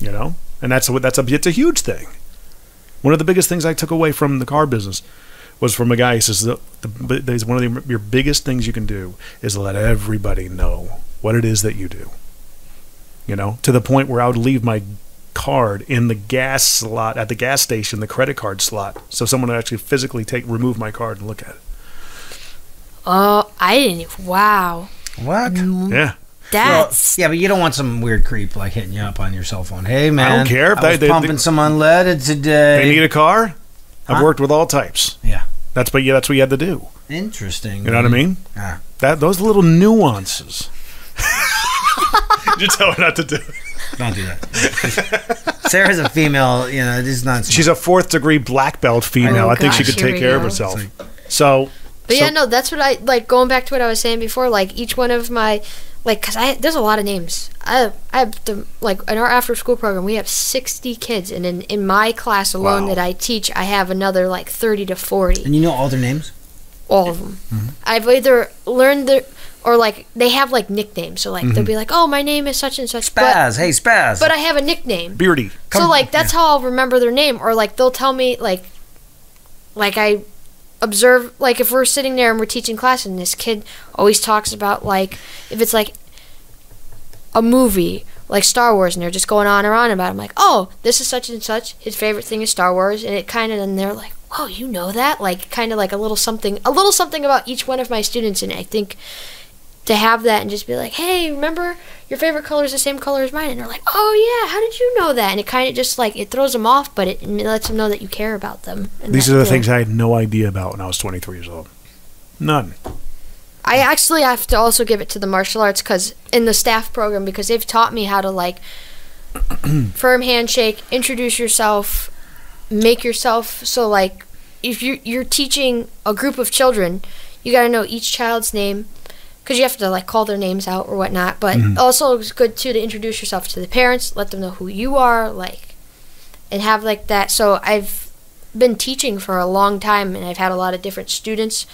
You know, and it's a huge thing. One of the biggest things I took away from the car business was from a guy. He says, one of your biggest things you can do is let everybody know what it is that you do. You know, to the point where I would leave my card in the gas slot at the gas station, the credit card slot, so someone would actually physically remove my card and look at it. Oh, I didn't. Wow. What? Yeah. That's well, yeah, but you don't want some weird creep like hitting you up on your cell phone. Hey man, I don't care if I was pumping some unleaded today. They need a car. I've worked with all types. Yeah, that's what you had to do. Interesting. You know what I mean? Ah. Those little nuances. You tell her not to do it. Don't do that. Sarah's a female. You know, this is not. She's a 4th degree black belt female. Oh, I think she could take care of herself. So. But yeah, no, that's what I like. Going back to what I was saying before, like each one of my. Like, because there's a lot of names. I have, like, in our after-school program, we have 60 kids. And in my class alone that I teach, I have another, like, 30 to 40. And you know all their names? All of them. Mm-hmm. I've either learned their, or, like, they have, like, nicknames. So, like, mm-hmm. they'll be like, oh, my name is such and such. Spaz. But, hey, Spaz. But I have a nickname. Beardy. Come so, like, that's how I'll remember their name. Or, like, they'll tell me, like I observe, like, if we're sitting there and we're teaching class and this kid always talks about, like, if it's, like, a movie, like Star Wars, and they're just going on and on about it. I'm like, oh, this is such and such. His favorite thing is Star Wars. And it kind of, and they're like, oh, you know that? Like, kind of like a little something about each one of my students. And I think to have that and just be like, hey, remember, your favorite color is the same color as mine. And they're like, oh, yeah, how did you know that? And it kind of just, like, it throws them off, but it lets them know that you care about them. These are the things I had no idea about when I was 23 years old. None. I actually have to also give it to the martial arts in the staff program, because they've taught me how to, like, firm handshake, introduce yourself, make yourself. So, like, if you're teaching a group of children, you got to know each child's name, because you have to, like, call their names out or whatnot. But also it's good, too, to introduce yourself to the parents, let them know who you are, like, and have, like, that. So I've been teaching for a long time, and I've had a lot of different students.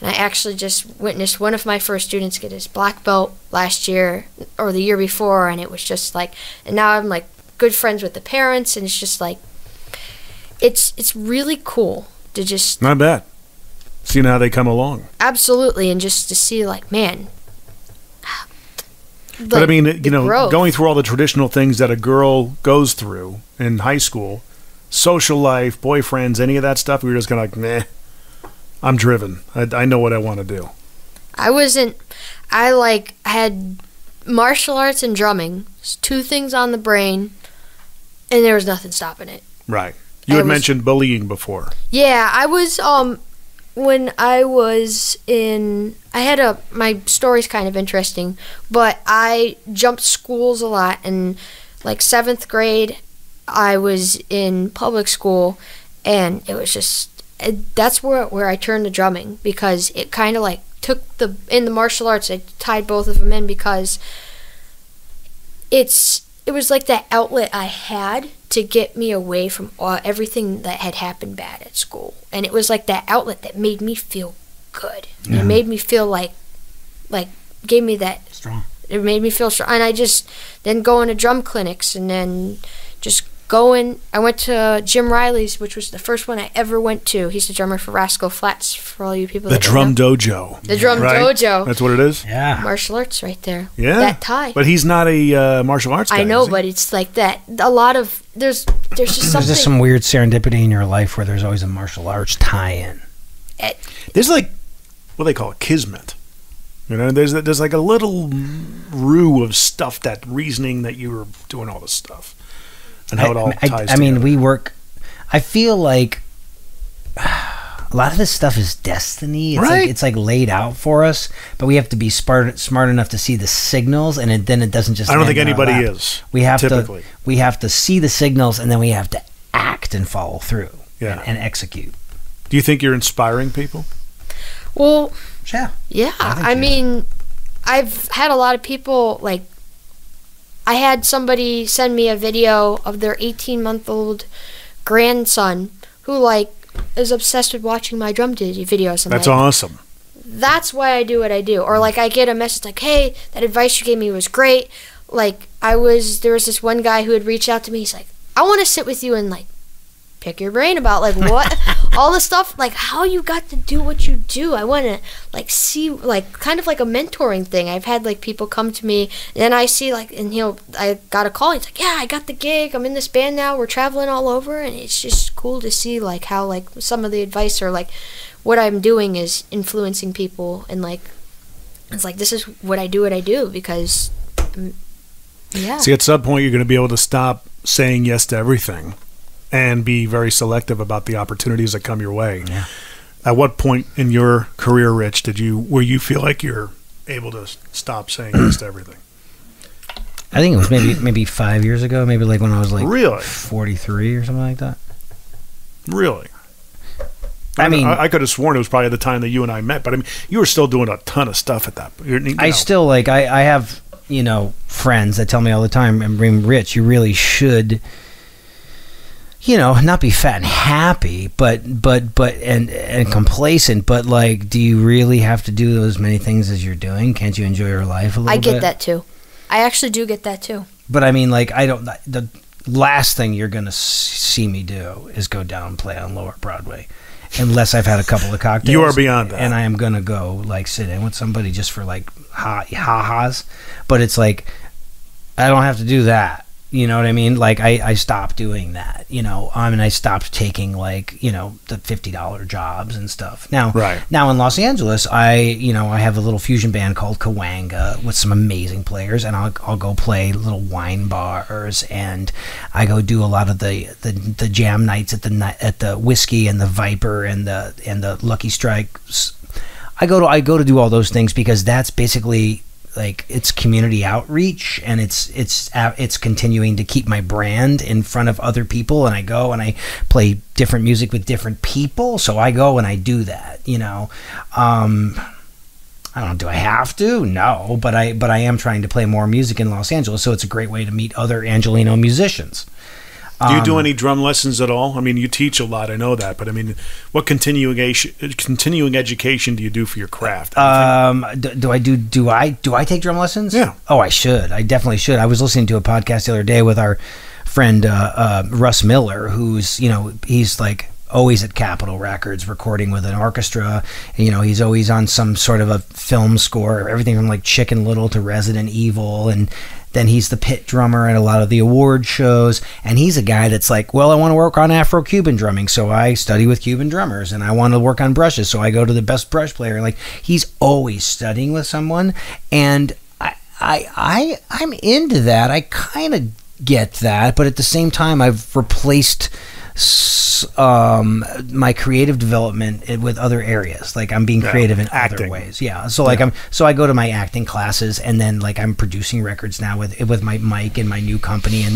And I actually just witnessed one of my first students get his black belt last year or the year before, and it was just like, and now I'm like good friends with the parents, and it's just like, it's really cool to just. Not bad. Seeing how they come along. Absolutely, and just to see like, man. Like, but I mean, you know, growth. Going through all the traditional things that a girl goes through in high school, social life, boyfriends, any of that stuff, we were just kind of like, meh. I'm driven. I know what I want to do. I wasn't. I like had martial arts and drumming, 2 things on the brain, and there was nothing stopping it. Right. You had mentioned bullying before. Yeah, I was. When I was in, I had my story's kind of interesting, but I jumped schools a lot. And like 7th grade, I was in public school, and it was just. That's where I turned to drumming, because it kind of like took the in the martial arts. I tied both of them in, because it was like that outlet I had to get me away from everything that had happened bad at school, and it was like that outlet that made me feel good. Mm-hmm. It made me feel like gave me that strong. It made me feel strong, and I just then going to drum clinics and then just. I went to Jim Riley's, which was the first one I ever went to. He's the drummer for Rascal Flatts, for all you people that don't know. Dojo. The Drum Dojo. That's what it is? Yeah. Martial arts right there. Yeah. That tie. But he's not a martial arts guy. I know, but it's like that. A lot of, there's just something. There's just some weird serendipity in your life where there's always a martial arts tie-in. There's like, what do they call it? Kismet. You know, there's like a little rue of stuff, that reasoning that you were doing all this stuff. And how it all ties together. I mean, we work. I feel like a lot of this stuff is destiny. It's right? Like, it's like laid out for us, but we have to be smart enough to see the signals, and then it doesn't just. I don't think anybody is. We have typically. We have to see the signals, and then we have to act and follow through. Yeah. And execute. Do you think you're inspiring people? Well, yeah, yeah. I mean, I've had a lot of people like. I had somebody send me a video of their 18-month-old grandson who, like, is obsessed with watching my drum videos. And that's awesome. That's why I do what I do. Or like I get a message like, hey, that advice you gave me was great. Like there was this one guy who had reached out to me. He's like, I want to sit with you and like pick your brain about like what all the stuff, like how you got to do what you do. I want to like see, like kind of like a mentoring thing. I've had like people come to me and I see like, and I got a call. He's like, yeah, I got the gig. I'm in this band now. We're traveling all over. And it's just cool to see like how like some of the advice or like what I'm doing is influencing people. And like, it's like, this is what I do because yeah. See, at some point you're going to be able to stop saying yes to everything and be very selective about the opportunities that come your way. Yeah. At what point in your career, Rich, where you feel like you're able to stop saying yes to everything? I think it was maybe 5 years ago, maybe like when I was like really? 43 or something like that. Really? I mean, I could have sworn it was probably the time that you and I met, but I mean, you were still doing a ton of stuff at that point. I still like, I have, you know, friends that tell me all the time, I mean, Rich, you really should, you know, not be fat and happy, but and complacent, but like, do you really have to do as many things as you're doing? Can't you enjoy your life a little bit? I get that too. I actually do get that too. But I mean, like, the last thing you're going to see me do is go down and play on Lower Broadway. Unless I've had a couple of cocktails. You are beyond that. And I am going to go like sit in with somebody just for like ha-has. But it's like, I don't have to do that. You know what I mean? Like I stopped doing that, you know, and I stopped taking like, you know, the $50 jobs and stuff. Now, now in Los Angeles, I have a little fusion band called Kawanga with some amazing players, and I'll go play little wine bars, and I go do a lot of the jam nights at the Whiskey and the Viper and the Lucky Strike. I go to do all those things because that's basically like it's community outreach, and it's continuing to keep my brand in front of other people. And I go and I play different music with different people. So I go and I do that, you know. I don't know, do I have to? No, but I am trying to play more music in Los Angeles. So it's a great way to meet other Angeleno musicians. Do you do any drum lessons at all? I mean, you teach a lot, I know that, but I mean, what continuing education do you do for your craft? Do I take drum lessons? Yeah. Oh, I should. I definitely should. I was listening to a podcast the other day with our friend Russ Miller, who's, you know, he's like always at Capitol Records recording with an orchestra. And, you know, he's always on some sort of a film score, everything from like Chicken Little to Resident Evil, and then he's the pit drummer at a lot of the award shows. And he's a guy that's like, well, I want to work on Afro-Cuban drumming, so I study with Cuban drummers, and I want to work on brushes, so I go to the best brush player. Like, he's always studying with someone, and I'm into that. I kind of get that, but at the same time, I've replaced my creative development with other areas. Like I'm being creative in other ways. Yeah. So like I go to my acting classes, and then like I'm producing records now with my mic and my new company, and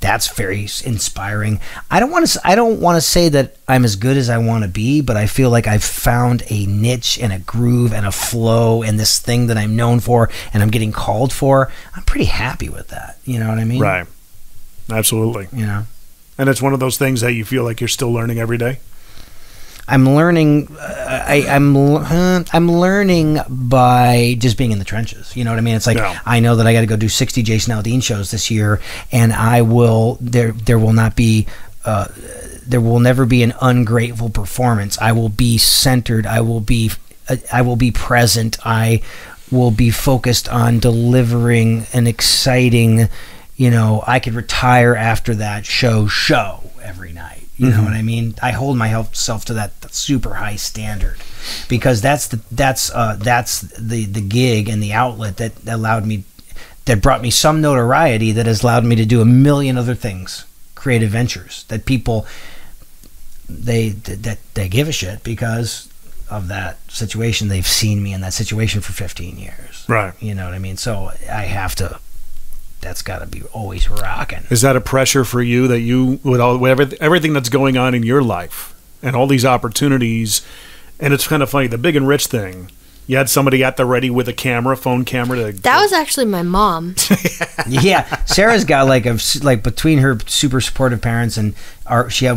that's very inspiring. I don't want to say that I'm as good as I want to be, but I feel like I've found a niche and a groove and a flow and this thing that I'm known for and I'm getting called for. I'm pretty happy with that. You know what I mean? Right. Absolutely. You know. And it's one of those things that you feel like you're still learning every day? I'm learning. I'm learning by just being in the trenches. You know what I mean? It's like I know that I got to go do 60 Jason Aldean shows this year, and I will. There will not be. There will never be an ungrateful performance. I will be centered. I will be present. I will be focused on delivering an exciting. You know, I could retire after that show every night. You know what I mean? I hold myself to that super high standard because that's the gig and the outlet that brought me some notoriety that has allowed me to do a million other things, creative ventures that people they give a shit because of that situation. They've seen me in that situation for 15 years. Right. You know what I mean? So I have to. That's got to be always rocking. Is that a pressure for you that you, with everything that's going on in your life and all these opportunities, and it's kind of funny, the Big and Rich thing, You had somebody at the ready with a camera, phone camera. That was actually my mom. Yeah, Sarah's got like between her super supportive parents and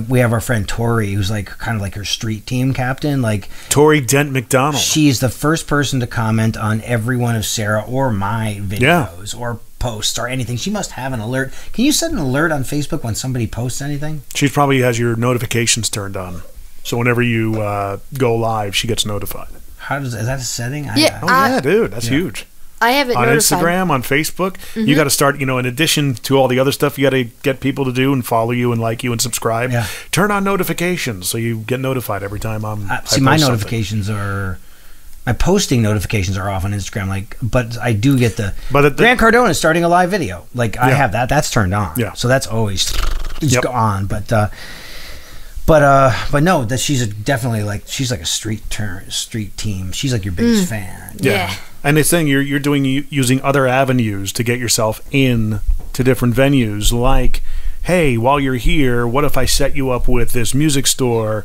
we have our friend Tori, who's like kind of like her street team captain, like Tori Dent McDonald. She's the first person to comment on every one of Sarah or my videos or posts or anything. She must have an alert. Can you set an alert on Facebook when somebody posts anything? She probably has your notifications turned on, so whenever you go live, she gets notified. Is that a setting? Yeah. Oh yeah, dude. That's huge. I have it on notified. Instagram, on Facebook. Mm-hmm. You got to start, you know, in addition to all the other stuff, you got to get people to do and follow you and like you and subscribe. Yeah. Turn on notifications so you get notified every time I'm my posting notifications are off on Instagram, like, but I do get the Grant Cardone is starting a live video. Like I have that. That's turned on. Yeah. So that's always on. But no, that she's definitely like a street team. She's like your biggest fan. Yeah. And the thing you're doing, using other avenues to get yourself in to different venues. Like, hey, while you're here, what if I set you up with this music store?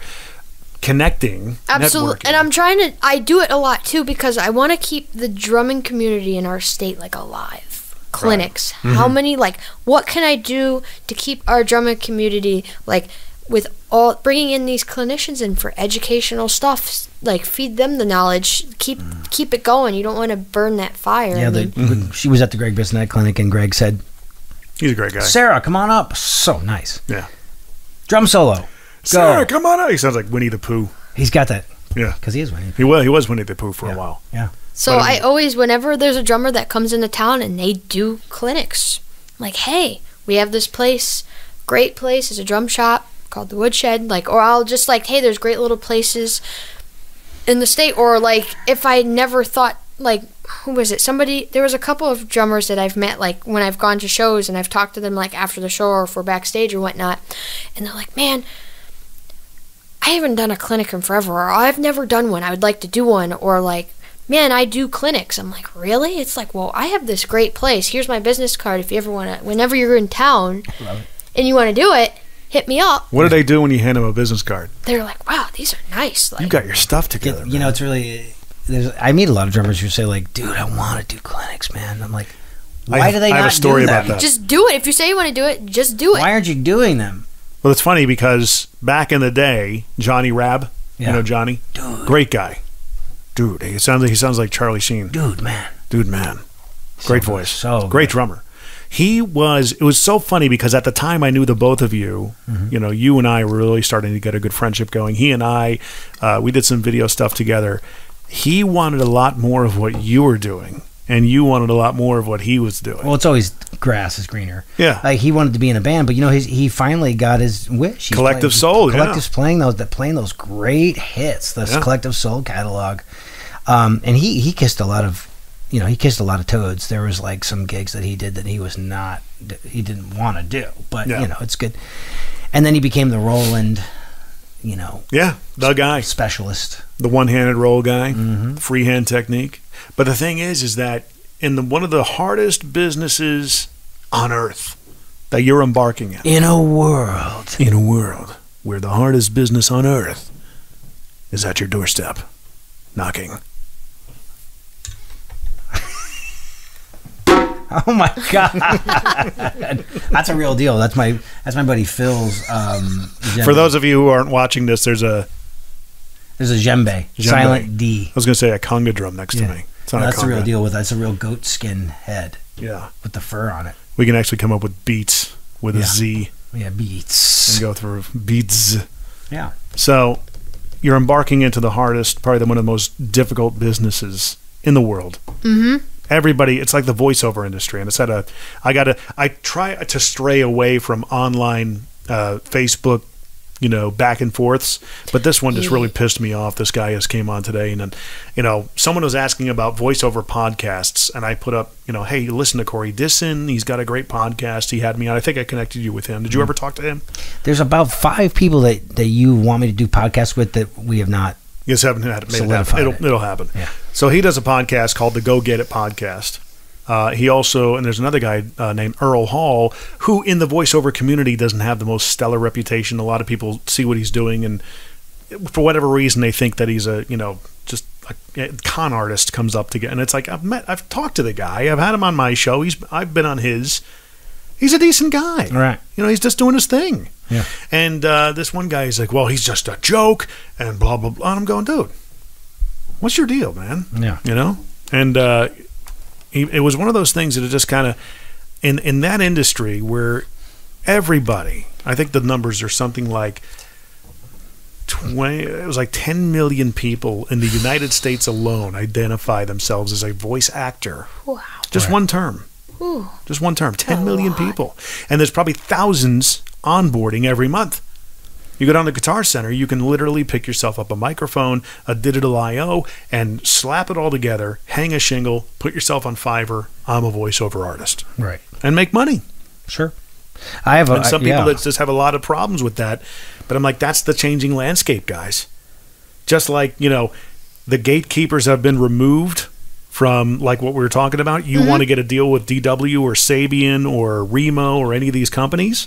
Connecting, absolutely. Networking. And I'm trying to. I do it a lot too because I want to keep the drumming community in our state like alive. Clinics. Right. Mm-hmm. How many? Like, what can I do to keep our drumming community like? With all bringing in these clinicians in for educational stuff, like feed them the knowledge, keep it going. You don't want to burn that fire. Yeah, she was at the Greg Bissonette clinic, and Greg said, "He's a great guy." Sarah, come on up. So nice. Yeah, drum solo. Go. Sarah, come on up. He sounds like Winnie the Pooh. He's got that. Yeah, because he is Winnie the Pooh. He was Winnie the Pooh for a while. Yeah. So I always, whenever there's a drummer that comes into town and they do clinics, I'm like, hey, we have this place, great place. It's a drum shop called the Woodshed, like, or I'll just like, hey, there's great little places in the state. Or like, if I never thought, like, who was it, somebody, there was a couple of drummers that I've met, like, when I've gone to shows and I've talked to them like after the show or if we're backstage or whatnot, and they're like, man, I haven't done a clinic in forever, or I've never done one, I would like to do one, or like, man, I do clinics. I'm like, really? It's like, well, I have this great place, here's my business card, if you ever want to, whenever you're in town and you want to do it, hit me up. What do they do when you hand them a business card? They're like, wow, these are nice. Like, you got your stuff together. You know, it's really, I meet a lot of drummers who say like, dude, I want to do clinics, man. I'm like, why do they not do them? I have a story about that. Just do it. If you say you want to do it, just do it. Why aren't you doing them? Well, it's funny because back in the day, Johnny Rab, you know Johnny? Dude. Great guy. Dude, he sounds like Charlie Sheen. Dude, man. Dude, man. Great voice. So great drummer. It was so funny because at the time I knew the both of you, you know, you and I were really starting to get a good friendship going. He and I, we did some video stuff together. He wanted a lot more of what you were doing, and you wanted a lot more of what he was doing. Well, it's always grass is greener. Yeah. Like, he wanted to be in a band, but, you know, he finally got his wish. He's Collective Soul. Collective's playing those great hits, this Collective Soul catalog. And he kissed a lot of... You know, he kissed a lot of toads. There was like some gigs that he did that he didn't want to do, but you know, it's good. And then he became the Roland, you know, the guy specialist, the one-handed roll guy, freehand technique. But the thing is that in one of the hardest businesses on earth that you're embarking in a world where the hardest business on earth is at your doorstep, knocking. Oh my God, that's a real deal. That's my buddy Phil's. For those of you who aren't watching this, there's a djembe. Silent D. I was gonna say a conga drum next to me. It's not a conga. That's a real deal with that. It's a real goat skin head. Yeah, with the fur on it. We can actually come up with beats with a Z. Yeah, beats. And go through beats. Yeah. So you're embarking into the hardest, probably one of the most difficult businesses in the world. Mm-hmm. Everybody, it's like the voiceover industry, and it's at a. I try to stray away from online Facebook, you know, back and forths, but this one just really pissed me off. This guy just came on today, and then, you know, someone was asking about voiceover podcasts, and I put up, you know, hey, listen to Corey Disson. He's got a great podcast. He had me on. I think I connected you with him. Did you ever talk to him? There's about 5 people that you want me to do podcasts with that we have not. You just haven't had it made it. It'll happen. Yeah. So he does a podcast called the Go Get It Podcast. He also, and there's another guy named Earl Hall, who in the voiceover community doesn't have the most stellar reputation. A lot of people see what he's doing, and for whatever reason, they think that he's a, you know, just a con artist comes up to get, and it's like, I've talked to the guy, I've had him on my show, I've been on his. He's a decent guy, right? You know, he's just doing his thing. Yeah. And this one guy is like, well, he's just a joke and blah blah blah. And I'm going, dude, what's your deal, man? Yeah. You know. And it was one of those things that it just kind of in that industry where everybody, I think the numbers are something like 20. It was like 10 million people in the United States alone identify themselves as a voice actor. Wow. Just one term. Ooh. Just one term. 10 million people, and there's probably thousands onboarding every month. You go down to the Guitar Center, you can literally pick yourself up a microphone, a digital I/O, and slap it all together, hang a shingle, put yourself on Fiverr, I'm a voiceover artist. Right. And make money. Sure. I have and some people that just have a lot of problems with that, but I'm like, that's the changing landscape, guys. Just like, you know, the gatekeepers have been removed from like what we were talking about. You want to get a deal with DW or Sabian or Remo or any of these companies?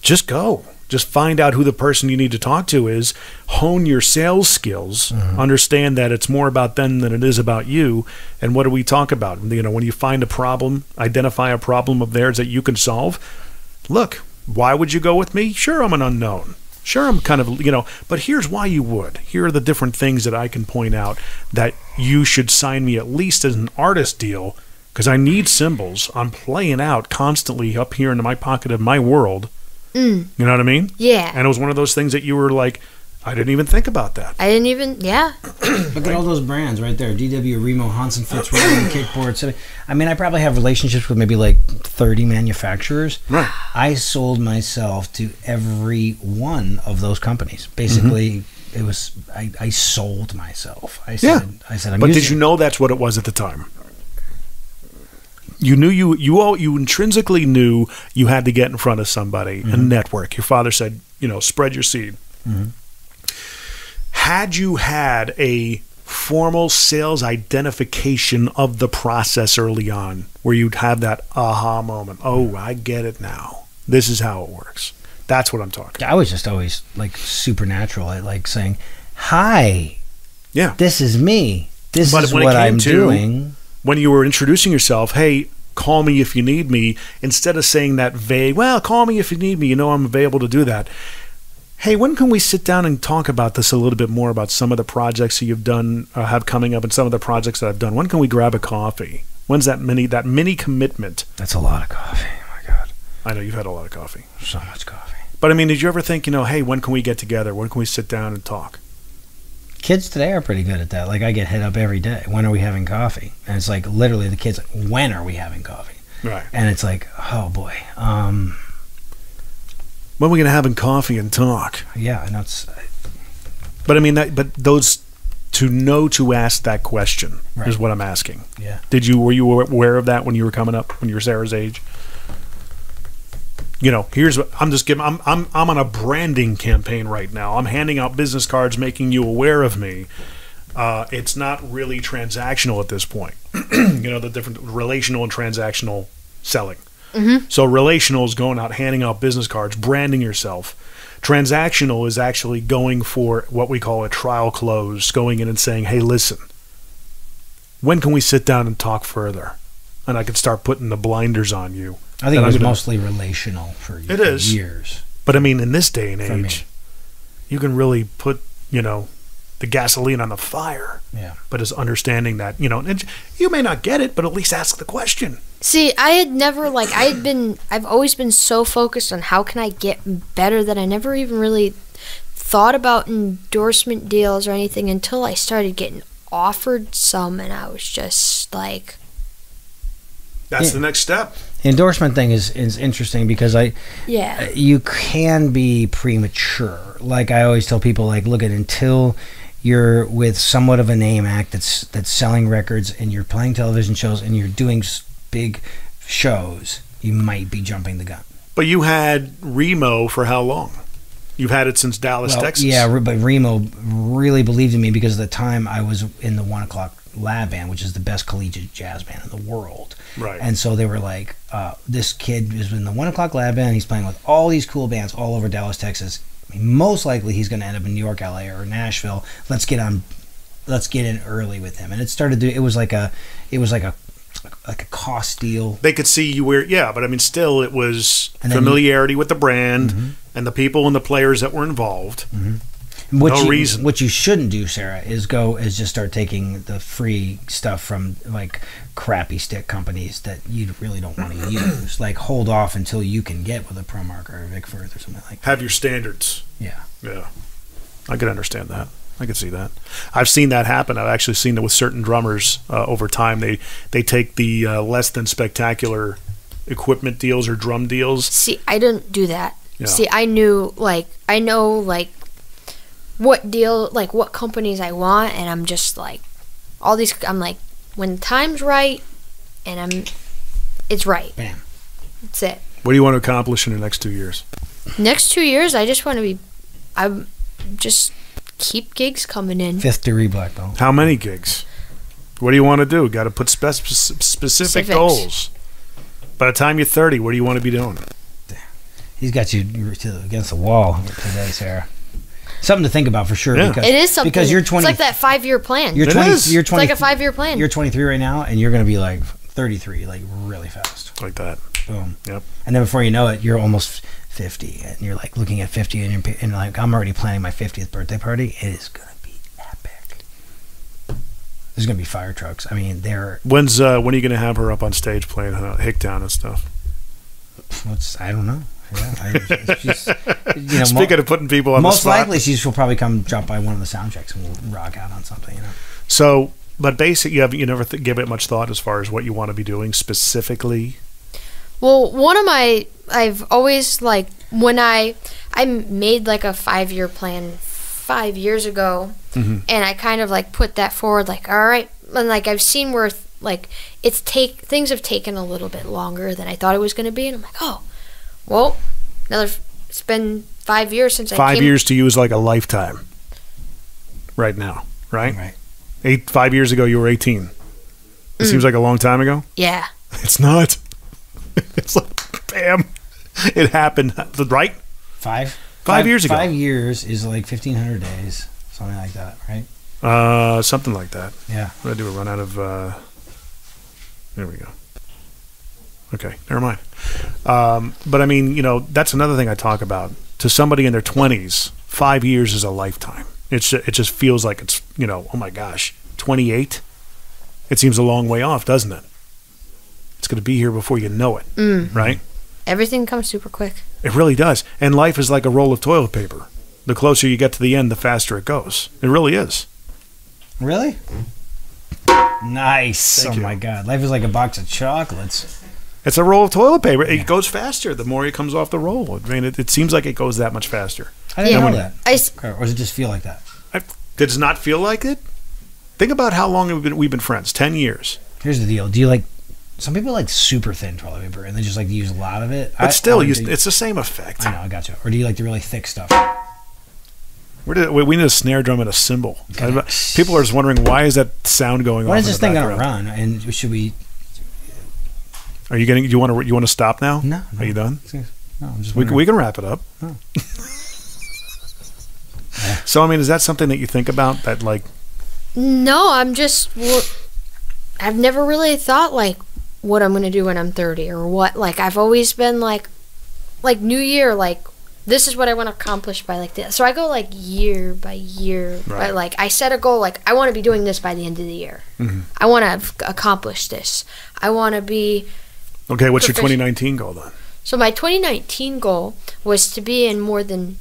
Just go. Just find out who the person you need to talk to is, hone your sales skills, understand that it's more about them than it is about you, and what do we talk about? You know, when you find a problem, identify a problem of theirs that you can solve. Look, why would you go with me? Sure, I'm an unknown. Sure, I'm kind of, you know, but here's why you would. Here are the different things that I can point out that you should sign me at least as an artist deal, because I need cymbals. I'm playing out constantly up here into my pocket of my world. You know what I mean? Yeah. And it was one of those things that you were like, I didn't even think about that. I didn't even, Look at all those brands right there. DW, Remo, Hansen, Fitzroy, Kickboards. I mean, I probably have relationships with maybe like 30 manufacturers. Right. I sold myself to every one of those companies. Basically, it was, I sold myself. I said, I said, I'm using it. Did you know that's what it was at the time? You knew you intrinsically knew you had to get in front of somebody and network. Your father said, you know, spread your seed. Had you had a formal sales identification of the process early on, where you'd have that aha moment, oh, I get it now. This is how it works. That's what I'm talking about. I was just always like supernatural at like saying, hi, this is me. This is what I'm doing. When you were introducing yourself, hey, call me if you need me, instead of saying that vague, well, call me if you need me, you know I'm available to do that. Hey, when can we sit down and talk about this a little bit more, about some of the projects that you've done, have coming up, and some of the projects that I've done? When can we grab a coffee? When's that mini commitment? That's a lot of coffee. Oh my God. I know, you've had a lot of coffee. So much coffee. But I mean, did you ever think, you know, hey, when can we get together? When can we sit down and talk? Kids today are pretty good at that. Like, I get hit up every day. When are we having coffee? And it's like, literally, the kids, like, when are we having coffee? Right. And it's like, oh boy. When are we gonna have coffee and talk? Yeah, and that's. But I mean, those to ask that question is what I'm asking. Yeah. Were you aware of that when you were coming up, when you were Sarah's age? You know, here's what I'm just giving. I'm on a branding campaign right now. I'm handing out business cards, making you aware of me. It's not really transactional at this point. You know, the different relational and transactional selling. So relational is going out, handing out business cards, branding yourself. Transactional is actually going for what we call a trial close, going in and saying, hey, listen, when can we sit down and talk further? And I can start putting the blinders on you. I think it was mostly relational for years. It is. But I mean, in this day and age, you can really put, you know, the gasoline on the fire. Yeah. But it's understanding that, you know, and you may not get it, but at least ask the question. See, I had never, like, I've always been so focused on how can I get better that I never even really thought about endorsement deals or anything until I started getting offered some, and I was just like... That's the next step. The endorsement thing is interesting because you can be premature. Like, I always tell people, like, look, until you're with somewhat of a name act that's selling records and you're playing television shows and you're doing big shows, you might be jumping the gun. But you had Remo for how long? You've had it since Dallas, Texas. Yeah, but Remo really believed in me because at the time I was in the 1 o'clock lab band, which is the best collegiate jazz band in the world. Right. And so they were like, this kid is in the 1 o'clock lab band. He's playing with all these cool bands all over Dallas, Texas. I mean, most likely he's going to end up in New York, LA, or Nashville. Let's get in early with him. And it started to, it was like a cost deal. They could see you were, yeah, but I mean, still it was familiarity with the brand and the people and the players that were involved. What you shouldn't do, Sarra, is just start taking the free stuff from like crappy stick companies that you really don't want to use. Like, hold off until you can get with a ProMark or a Vic Firth or something like that. Have your standards. Yeah. Yeah. I could understand that. I could see that. I've seen that happen. I've actually seen it with certain drummers over time. They take the less than spectacular equipment deals or drum deals. See, I didn't do that. Yeah. See, I know what deal, like what companies I want, and I'm just like, all these, I'm like, when the time's right, and it's right. Bam. That's it. What do you want to accomplish in the next 2 years? Next 2 years, I just want to be, I'm just keep gigs coming in. Fifth degree black belt. How many gigs? What do you want to do? Got to put specific goals. By the time you're 30, what do you want to be doing? He's got you against the wall today, Sarra. Something to think about for sure. Yeah. Because, it is something. Because you're 20. It's like that 5-year plan. It's like a 5-year plan. You're 23 right now, and you're going to be like 33, like really fast. Like that. Boom. Yep. And then before you know it, you're almost 50, and you're like looking at 50, and you're like, I'm already planning my 50th birthday party. It is going to be epic. There's going to be fire trucks. I mean, they're. When are you going to have her up on stage playing Hicktown and stuff? I don't know. Yeah, speaking of putting people on the spot, most likely she'll probably come drop by one of the sound checks and we'll rock out on something, you know. So, but basically, you never give it much thought as far as what you want to be doing specifically. Well, I've always like when I made like a 5-year plan 5 years ago, and I kind of like put that forward, like all right, and like I've seen where like things have taken a little bit longer than I thought it was going to be, and I'm like, oh. Well, it's been 5 years since I came. 5 years to you is like a lifetime right now, right? Right. 5 years ago, you were 18. It seems like a long time ago. Yeah. It's not. It's like, bam. It happened, right? Five years ago. 5 years is like 1,500 days, something like that, right? Something like that. Yeah. What did I do? A run out of, there we go. Okay, never mind. But I mean, you know, that's another thing I talk about. To somebody in their 20s, 5 years is a lifetime. It just feels like it's, you know, oh my gosh, 28? It seems a long way off, doesn't it? It's going to be here before you know it, right? Everything comes super quick. It really does. And life is like a roll of toilet paper. The closer you get to the end, the faster it goes. It really is. Really? Nice. Thank you. My God. Life is like a box of chocolates. It's a roll of toilet paper. It goes faster the more it comes off the roll. I mean, it seems like it goes that much faster. I didn't know that. Or does it just feel like that? Does it not feel like it? Think about how long we've been friends. 10 years. Here's the deal. Do you like? Some people like super thin toilet paper, and they just like to use a lot of it. But it's the same effect. I know. I got you. Or do you like the really thick stuff? We need a snare drum and a cymbal. Okay. People are just wondering, why is that sound going on? When is this thing going to run? And should we? Are you getting? You want to stop now? No. Are you done? No, I'm just. We can wrap it up. No. So I mean, is that something that you think about? That like. No, I'm just. Well, I've never really thought like what I'm gonna do when I'm 30 or what. Like I've always been like New Year. Like this is what I want to accomplish by like this. So I go like year by year. Right. But like I set a goal. Like I want to be doing this by the end of the year. I want to have accomplished this. I want to be. Okay, what's your 2019 goal then? So my 2019 goal was to be in more than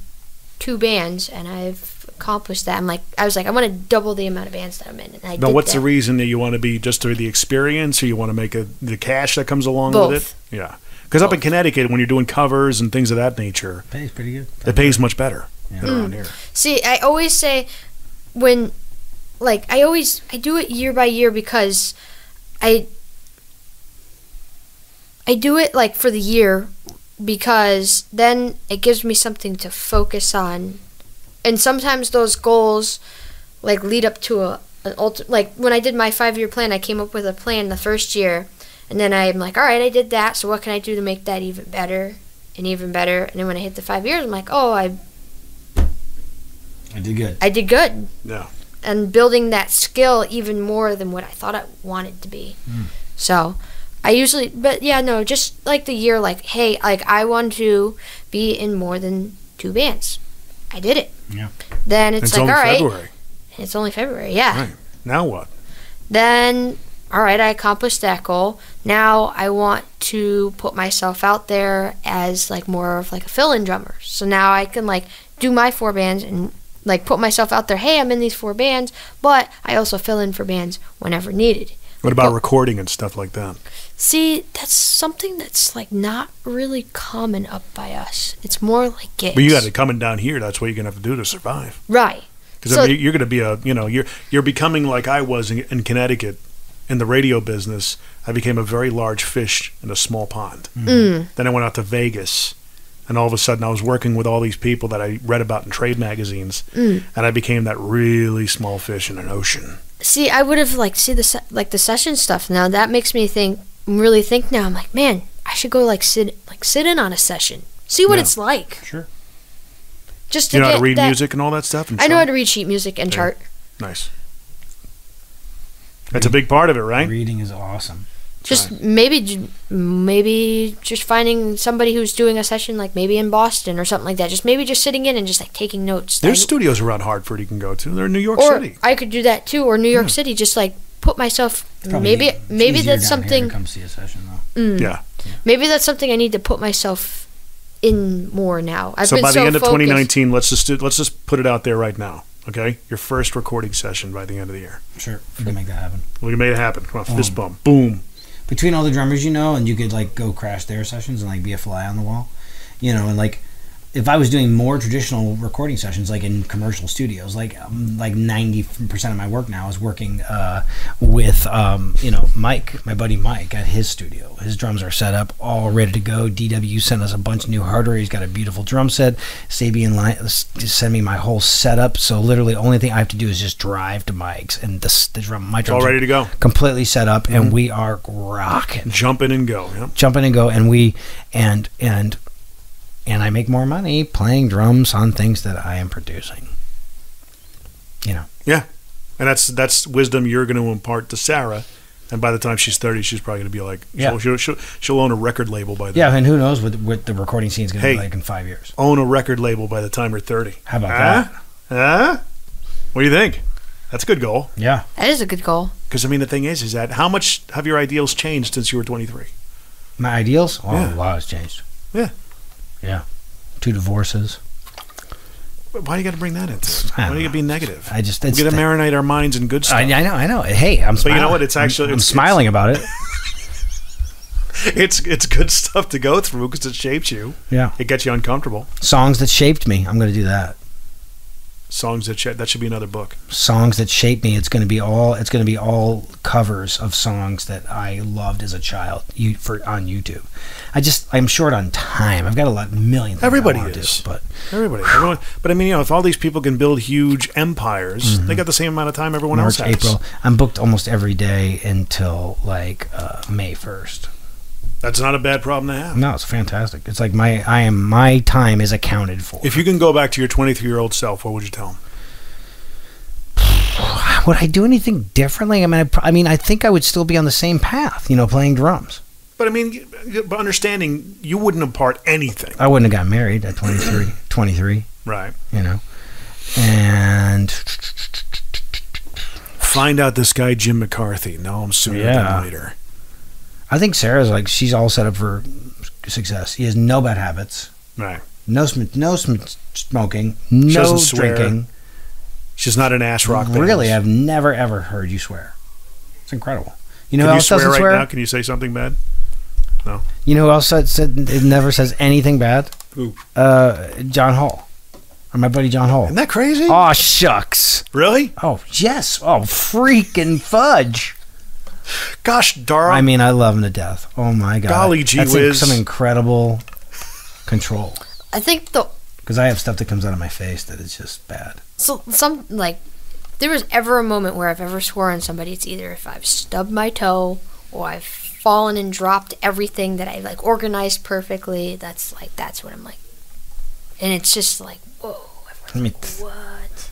2 bands, and I've accomplished that. I was like, I want to double the amount of bands that I'm in. And I now, what's the reason that you want to be just through the experience, or you want to make the cash that comes along with it? Yeah, because up in Connecticut, when you're doing covers and things of that nature, it pays pretty good. It pays much better than around here. See, I always say when, like, I do it year by year because I do it like for the year because then it gives me something to focus on. And sometimes those goals like lead up to like when I did my 5-year plan, I came up with a plan the first year, and then I'm like, all right, I did that, so what can I do to make that even better and even better? And then when I hit the 5 years, I'm like, oh, I I did good. I did good. Yeah. And building that skill even more than what I thought I wanted to be. Mm. So I usually, but yeah, no, just like the year, like, hey, like I want to be in more than 2 bands. I did it. Yeah. Then it's like, all right. It's only February. It's only February, yeah. Right. Now what? Then, all right, I accomplished that goal. Now I want to put myself out there as like more of like a fill-in drummer. So now I can like do my 4 bands and like put myself out there. Hey, I'm in these 4 bands, but I also fill in for bands whenever needed. What about recording and stuff like that? See, that's something that's like not really common up by us. It's more like gigs. But you got to coming down here. That's what you're gonna have to do to survive. Right. Because so, I mean, you're gonna be a, you know, you're becoming like I was in Connecticut. In the radio business, I became a very large fish in a small pond. Mm-hmm. Then I went out to Vegas, and all of a sudden I was working with all these people that I read about in trade magazines, and I became that really small fish in an ocean. See, I would have like see the like the session stuff. Now that makes me think, really think. Now I'm like, man, I should go like sit in on a session, see what it's like. Sure. Just to you know how to read music and all that stuff. And I know how to read sheet music and chart. Nice. That's a big part of it, right? Reading is awesome. That's right. Maybe just finding somebody who's doing a session, like maybe in Boston or something like that. Just maybe just sitting in and just like taking notes. There's studios around Hartford you can go to. They're in New York City. I could do that too, or New York City. Just like put myself. Maybe that's something. Here to come see a session though. Yeah. Maybe that's something I need to put myself in more now. By the end of 2019, let's just put it out there right now. Okay, your first recording session by the end of the year. Sure, we can make that happen. We can make it happen. Come on, fist bump, boom. Between all the drummers you know, and you could like go crash their sessions and like be a fly on the wall, you know. And like, if I was doing more traditional recording sessions, like in commercial studios, like 90% of my work now is working with you know, Mike, my buddy Mike, at his studio. His drums are set up, all ready to go. DW sent us a bunch of new hardware. He's got a beautiful drum set. Sabian sent me my whole setup. So literally, the only thing I have to do is just drive to Mike's, and my drums all ready to go, completely set up, and we are rocking, jumping and go, and I make more money playing drums on things that I am producing. You know. Yeah, and that's wisdom you're going to impart to Sarah. And by the time she's 30, she's probably going to be like, she'll own a record label by then. Yeah, and who knows what the recording scene's going to be like in 5 years. Own a record label by the time you're 30. How about that? What do you think? That's a good goal. Yeah, that is a good goal. Because I mean, the thing is that how much have your ideals changed since you were 23? My ideals? Oh, a lot has changed. Yeah. Yeah, 2 divorces. Why do you got to bring that into it? Why do you got to be negative? We got to marinate our minds in good stuff. I know. Hey, I'm smiling. But you know what? It's actually I'm smiling about it. it's good stuff to go through because it shapes you. Yeah, it gets you uncomfortable. Songs that shaped me. I'm going to do that. That should be another book. Songs that shaped me. It's going to be all covers of songs that I loved as a child. On YouTube. I'm short on time. I've got a million things. Everybody is, everyone. But I mean, you know, if all these people can build huge empires, they got the same amount of time everyone else has. April. I'm booked almost every day until like May 1st. That's not a bad problem to have. No, it's fantastic. It's like my time is accounted for. If you can go back to your 23-year-old self, what would you tell him? Would I do anything differently? I mean, I think I would still be on the same path, you know, playing drums. But I mean, understanding you wouldn't impart anything. I wouldn't have got married at 23. Right. You know, and find out this guy Jim McCarthy. Know him sooner than later. I think Sarah's like, she's all set up for success. She has no bad habits. Right. No smoking. No drinking. She's not an ass rock band. Really, I've never, ever heard you swear. It's incredible. You know who else doesn't swear? Now? Can you say something bad? No. You know who else never says anything bad? Who? John Hall. Or my buddy John Hall. Isn't that crazy? Oh, shucks. Really? Oh, yes. Oh, freaking fudge. Gosh darn! I mean, I love him to death. Oh my god! Golly gee whiz! That's some incredible control. I think because I have stuff that comes out of my face that is just bad. So there was ever a moment where I've ever swore on somebody. It's either if I've stubbed my toe or I've fallen and dropped everything that I like organized perfectly. That's what I'm like, and it's just like whoa. Everyone's like, what?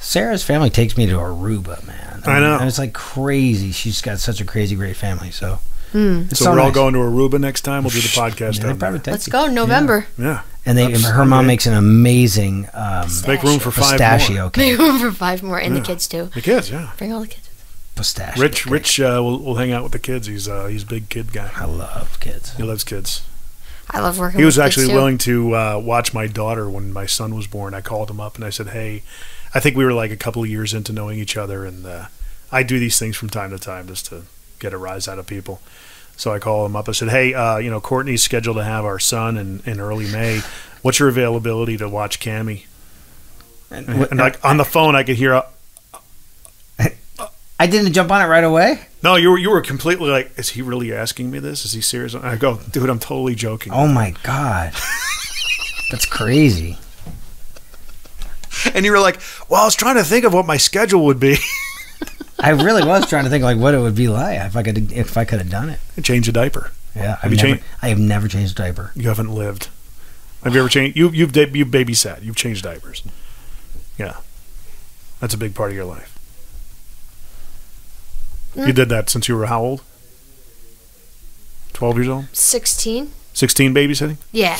Sarah's family takes me to Aruba, man. I know. And it's like crazy. She's got such a crazy great family. So, so we're all going to Aruba next time. We'll do the podcast. Let's go in November. Yeah. And her mom makes an amazing pistachio cake. Make room for 5 more, and the kids too. The kids, yeah. Bring all the kids. Pistachio. Rich will hang out with the kids. He's a big kid guy. I love kids. He loves kids. I love working with kids. He was actually willing to watch my daughter when my son was born. I called him up and I said, "Hey, I think we were like a couple of years into knowing each other, and I do these things from time to time just to get a rise out of people." So I called him up. I said, "Hey, Courtney's scheduled to have our son in early May. What's your availability to watch Cammie?" And like on the phone, I could hear. I didn't jump on it right away. No, you were completely like, "Is he really asking me this? Is he serious?" And I go, "Dude, I'm totally joking." Oh my god, that's crazy. And you were like, "Well, I was trying to think of what my schedule would be." I really was trying to think like what it would be like if I could have done it. And change a diaper. Yeah, I have never changed a diaper. You haven't lived. Have you ever changed? You've babysat. You've changed diapers. Yeah, that's a big part of your life. You did that since you were how old? 12 years old? 16. 16 babysitting? Yeah.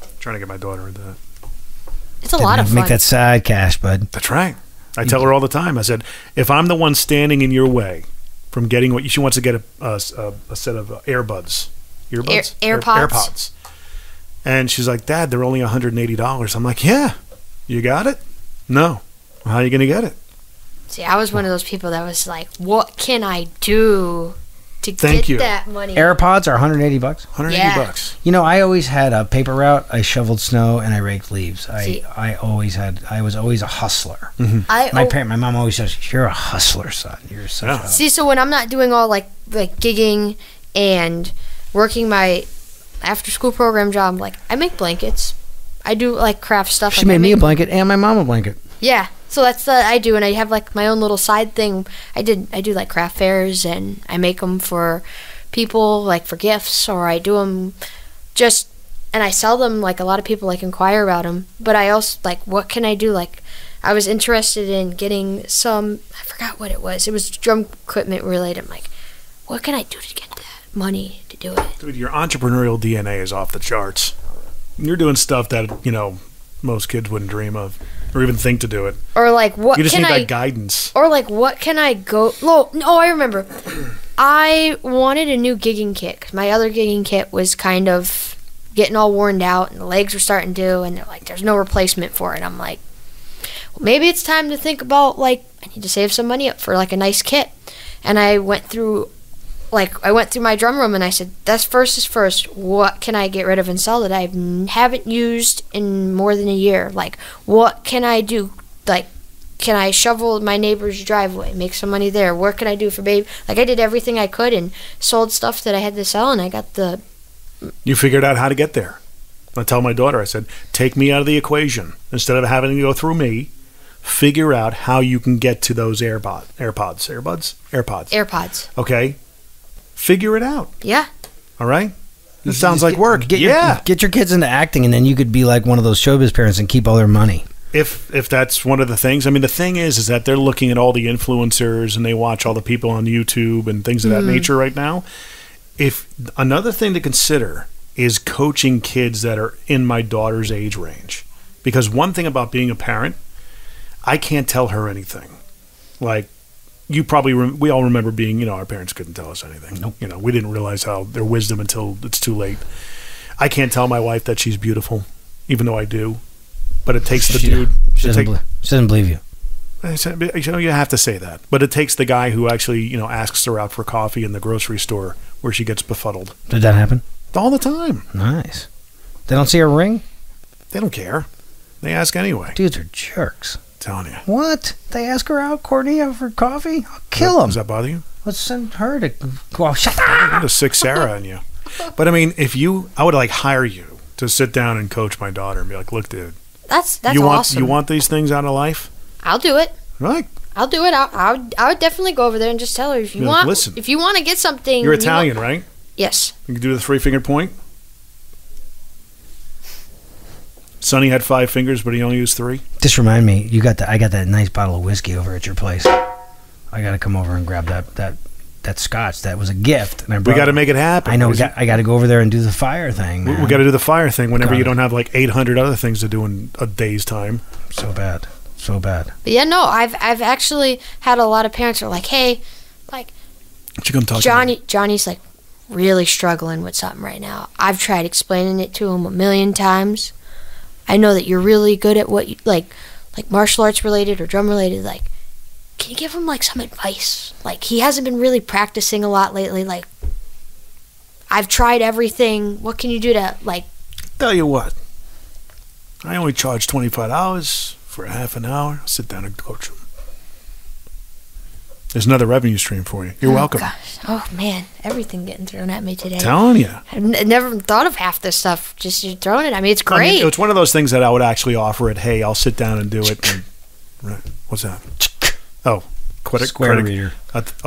I'm trying to get my daughter into that. It's a lot of fun. Make that side cash, bud. That's right. I tell her all the time. I said, if I'm the one standing in your way from getting what she wants to get a set of AirPods. And she's like, "Dad, they're only $180. I'm like, "Yeah, you got it? No. How are you going to get it?" See, I was one of those people that was like, "What can I do to get that money?" AirPods are $180. $180. You know, I always had a paper route. I shoveled snow and I raked leaves. I was always a hustler. Mm-hmm. My mom always says, "You're a hustler, son. You're such a..." See, so when I'm not doing all like gigging and working my after school program job, like I make blankets. I do like craft stuff. She made me a blanket and my mom a blanket. Yeah. So that's what I do, and I have like my own little side thing. I do like craft fairs, and I make them for people, like for gifts, or I do them just, and I sell them. Like a lot of people like inquire about them, but I also like, what can I do? Like I was interested in getting some, I forgot what it was. It was drum equipment related. I'm like, what can I do to get that money to do it? Dude, your entrepreneurial DNA is off the charts. You're doing stuff that most kids wouldn't dream of. Or even think to do it. Or like what can I... You just need that guidance. Or like what can I go... No, I remember. I wanted a new gigging kit. 'Cause my other gigging kit was kind of getting all worn out and the legs were starting to, and they're like, there's no replacement for it. I'm like, well, maybe it's time to think about like, I need to save some money up for like a nice kit. And I went through my drum room and I said, that's first is first. What can I get rid of and sell that I haven't used in more than a year? Like, what can I do? Like, can I shovel my neighbor's driveway, make some money there? What can I do for baby? Like, I did everything I could and sold stuff that I had to sell, and I got the... You figured out how to get there. I tell my daughter, I said, take me out of the equation. Instead of having to go through me, figure out how you can get to those AirPods. Okay. Figure it out. Yeah. All right. This sounds like work. Get your kids into acting, and then you could be like one of those showbiz parents and keep all their money. If that's one of the things. I mean, the thing is that they're looking at all the influencers and they watch all the people on YouTube and things of that nature right now. If another thing to consider is coaching kids that are in my daughter's age range, because one thing about being a parent, I can't tell her anything. Like, you probably we all remember being, our parents couldn't tell us anything. Nope. We didn't realize their wisdom until it's too late. I can't tell my wife that she's beautiful, even though I do. But it takes the dude. She doesn't believe you. I said, you have to say that. But it takes the guy who actually, asks her out for coffee in the grocery store where she gets befuddled. Did that happen? All the time. Nice. They don't see her ring? They don't care. They ask anyway. Dudes are jerks. Telling you. What? They ask her out, Courtney, out for coffee? I'll kill him. Does that bother you? Let's send her to go out. Shut up. I'm going to sick Sarah on you. But I mean, I would like hire you to sit down and coach my daughter and be like, look, dude. That's awesome. You want these things out of life? I'll do it. Right. I'll do it. I would definitely go over there and just tell her if you want. Like, listen. If you want to get something. You're Italian, right? Yes. You can do the 3-finger point. Sonny had five fingers, but he only used three. Just remind me, I got that nice bottle of whiskey over at your place. I got to come over and grab that scotch. That was a gift, and we got to make it happen. I know. I got to go over there and do the fire thing. Man. We got to do the fire thing whenever you don't have like 800 other things to do in a day's time. So bad. But yeah, no, I've actually had a lot of parents who are like, hey, like, what you gonna talk about? Johnny's like really struggling with something right now. I've tried explaining it to him a million times. I know that you're really good at what you like martial arts related or drum related. Like, can you give him like some advice? Like, he hasn't been really practicing a lot lately. Like, I've tried everything. What can you do to like? Tell you what, I only charge $25 for a half an hour. I'll sit down and coach him. There's another revenue stream for you. You're welcome. Gosh. Oh man, everything getting thrown at me today. I'm telling you, I've never thought of half this stuff. Just you're throwing it. I mean, it's great. I mean, it's one of those things that I would actually offer it. Hey, I'll sit down and do it. And, right? What's that? Oh, credit reader.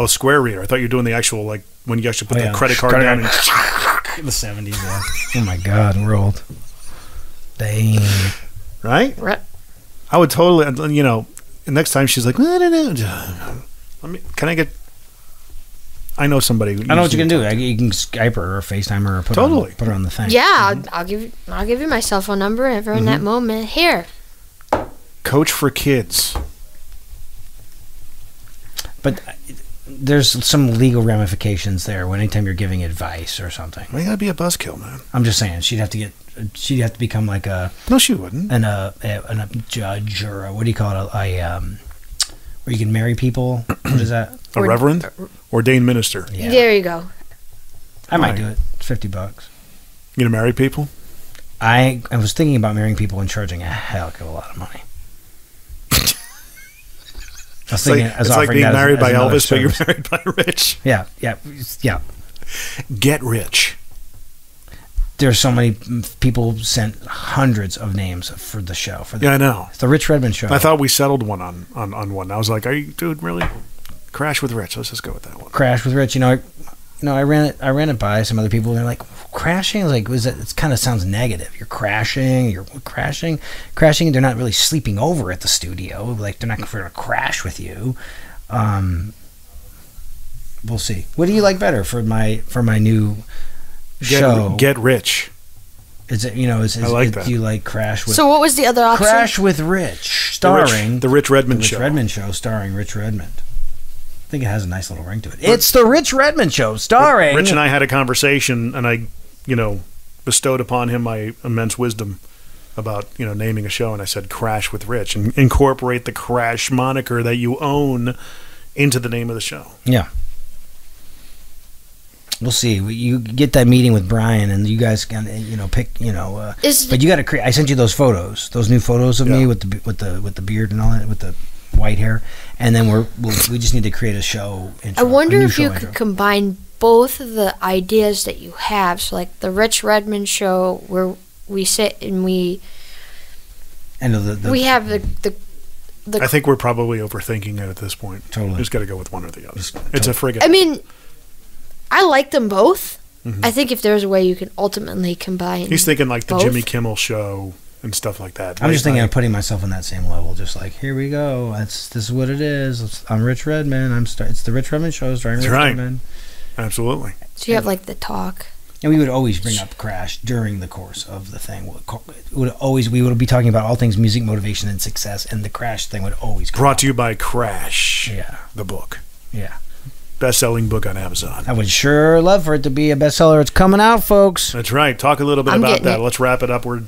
Square reader. I thought you were doing the actual like when you actually put the credit card down. In the '70s. Oh my God, we're old. Dang. Right. I would totally. You know, next time she's like, I know somebody. I know what you can do. You can Skype her or FaceTime her or put her on the thing. Yeah, mm-hmm. I'll give you my cell phone number. And everyone, that moment here. Coach for kids. But there's some legal ramifications there. When anytime you're giving advice or something, well, you gotta be a buzzkill, man. I'm just saying she'd have to become like a. No, she wouldn't. A judge or a, what do you call it? Where you can marry people. What is that? A reverend? Ordained minister. Yeah. There you go. I might do it. It's $50. You gonna marry people? I was thinking about marrying people and charging a heck of a lot of money. It's like being married by Elvis, but you're married by Rich. Yeah. Get rich. There's so many people sent hundreds of names for the show. I know. It's the Rich Redmond show. I thought we settled one on one. I was like, dude, really? Crash with Rich. Let's just go with that one. Crash with Rich. You know, I ran it by some other people, and they're like, crashing? Like, it kind of sounds negative. You're crashing. They're not really sleeping over at the studio. Like, they're not going to crash with you. We'll see. What do you like better for my new... show? Get Rich. Is it, you know, I like that. Do you like Crash with... So what was the other option? Crash with Rich, starring... The Rich Redmond Show. The Rich Redmond Show, starring Rich Redmond. I think it has a nice little ring to it. It's the Rich Redmond Show, starring... Rich and I had a conversation, and I, you know, bestowed upon him my immense wisdom about, you know, naming a show, and I said, Crash with Rich, and incorporate the Crash moniker that you own into the name of the show. Yeah. We'll see. You get that meeting with Brian, and you guys can, you know, pick, you know. But you got to create. I sent you those photos, those new photos of me with the beard and all that, with the white hair. And then we just need to create a show intro. I wonder if you could combine both of the ideas that you have. So like the Rich Redmond show, where we sit and we have the. I think we're probably overthinking it at this point. Totally, just got to go with one or the other. It's a frigate. I mean. I like them both. Mm-hmm. I think if there's a way you can ultimately combine... He's thinking like the Jimmy Kimmel show and stuff like that. I'm just thinking of putting myself on that same level. Just like, here we go. This is what it is. I'm Rich Redmond. It's the Rich Redmond show. That's right. Absolutely. So you have like the talk. And we would always bring up Crash during the course of the thing. We would be talking about all things music, motivation, and success. And the Crash thing would always come Brought to you by Crash. Yeah. The book. Yeah. Best-selling book on Amazon. I would sure love for it to be a bestseller. It's coming out, folks. That's right. Talk a little bit about that. Let's wrap it up. We're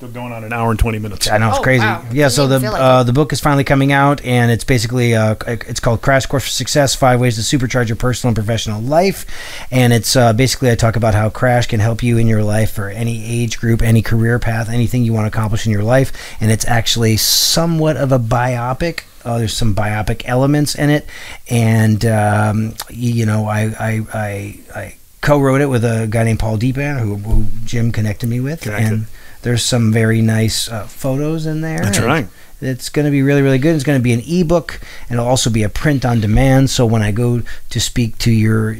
going on an hour and 20 minutes. I know, it's crazy. Wow. Yeah, so the book is finally coming out, and it's basically it's called Crash Course for Success: 5 Ways to Supercharge Your Personal and Professional Life. And it's basically I talk about how Crash can help you in your life for any age group, any career path, anything you want to accomplish in your life. And it's actually somewhat of a biopic. There's some biopic elements in it, and you know, I co-wrote it with a guy named Paul Deepan, who Jim connected me with, and There's some very nice photos in there. That's right. It's going to be really, really good. It's going to be an ebook, and it'll also be a print on demand. So when I go to speak to your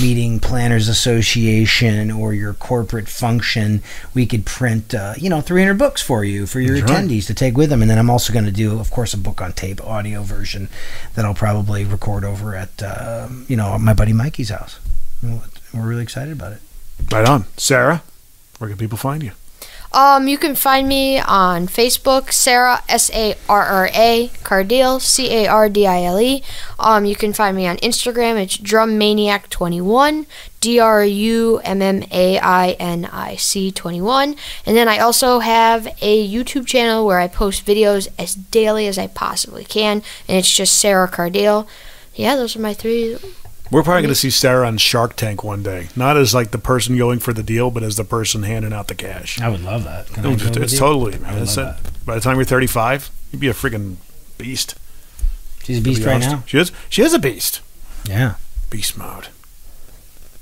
meeting planners association or your corporate function, we could print 300 books for you for your attendees to take with them. And then I'm also going to do, of course, a book on tape audio version that I'll probably record over at my buddy Mikey's house. We're really excited about it. Right on, Sarra. Where can people find you? You can find me on Facebook, Sarra, S-A-R-R-A, Cardile, C-A-R-D-I-L-E. You can find me on Instagram. It's drummaniac21, drummaniic21. And then I also have a YouTube channel where I post videos as daily as I possibly can, and it's just Sarra Cardile. Yeah, those are my three. We're probably going to see Sarra on Shark Tank one day. Not as like the person going for the deal, but as the person handing out the cash. I would love that. It's totally. By the time you're 35, you'd be a freaking beast. She's a beast right now. She is. She is a beast. Yeah. Beast mode.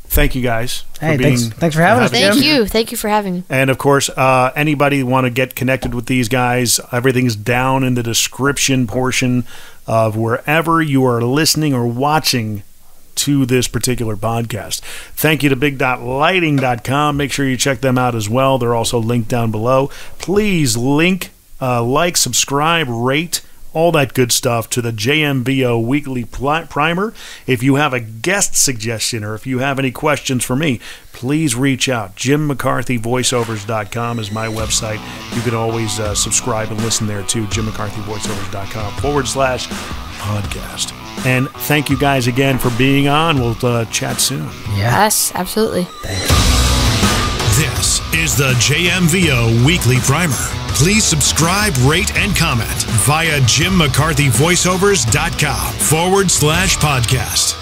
Thank you guys. Hey, thanks for having us. Thank you. Thank you for having me. And of course, anybody want to get connected with these guys, everything's down in the description portion of wherever you are listening or watching to this particular podcast. Thank you to big.lighting.com. Make sure you check them out as well. They're also linked down below. Please like, subscribe, rate, all that good stuff to the JMBO Weekly Primer. If you have a guest suggestion or if you have any questions for me, please reach out. JimMcCarthyVoiceovers.com is my website. You can always subscribe and listen there too. JimMcCarthyVoiceovers.com/podcast. And thank you guys again for being on. We'll chat soon. Yes, absolutely. Thanks. This is the JMVO Weekly Primer. Please subscribe, rate, and comment via JimMcCarthyVoiceovers.com/podcast.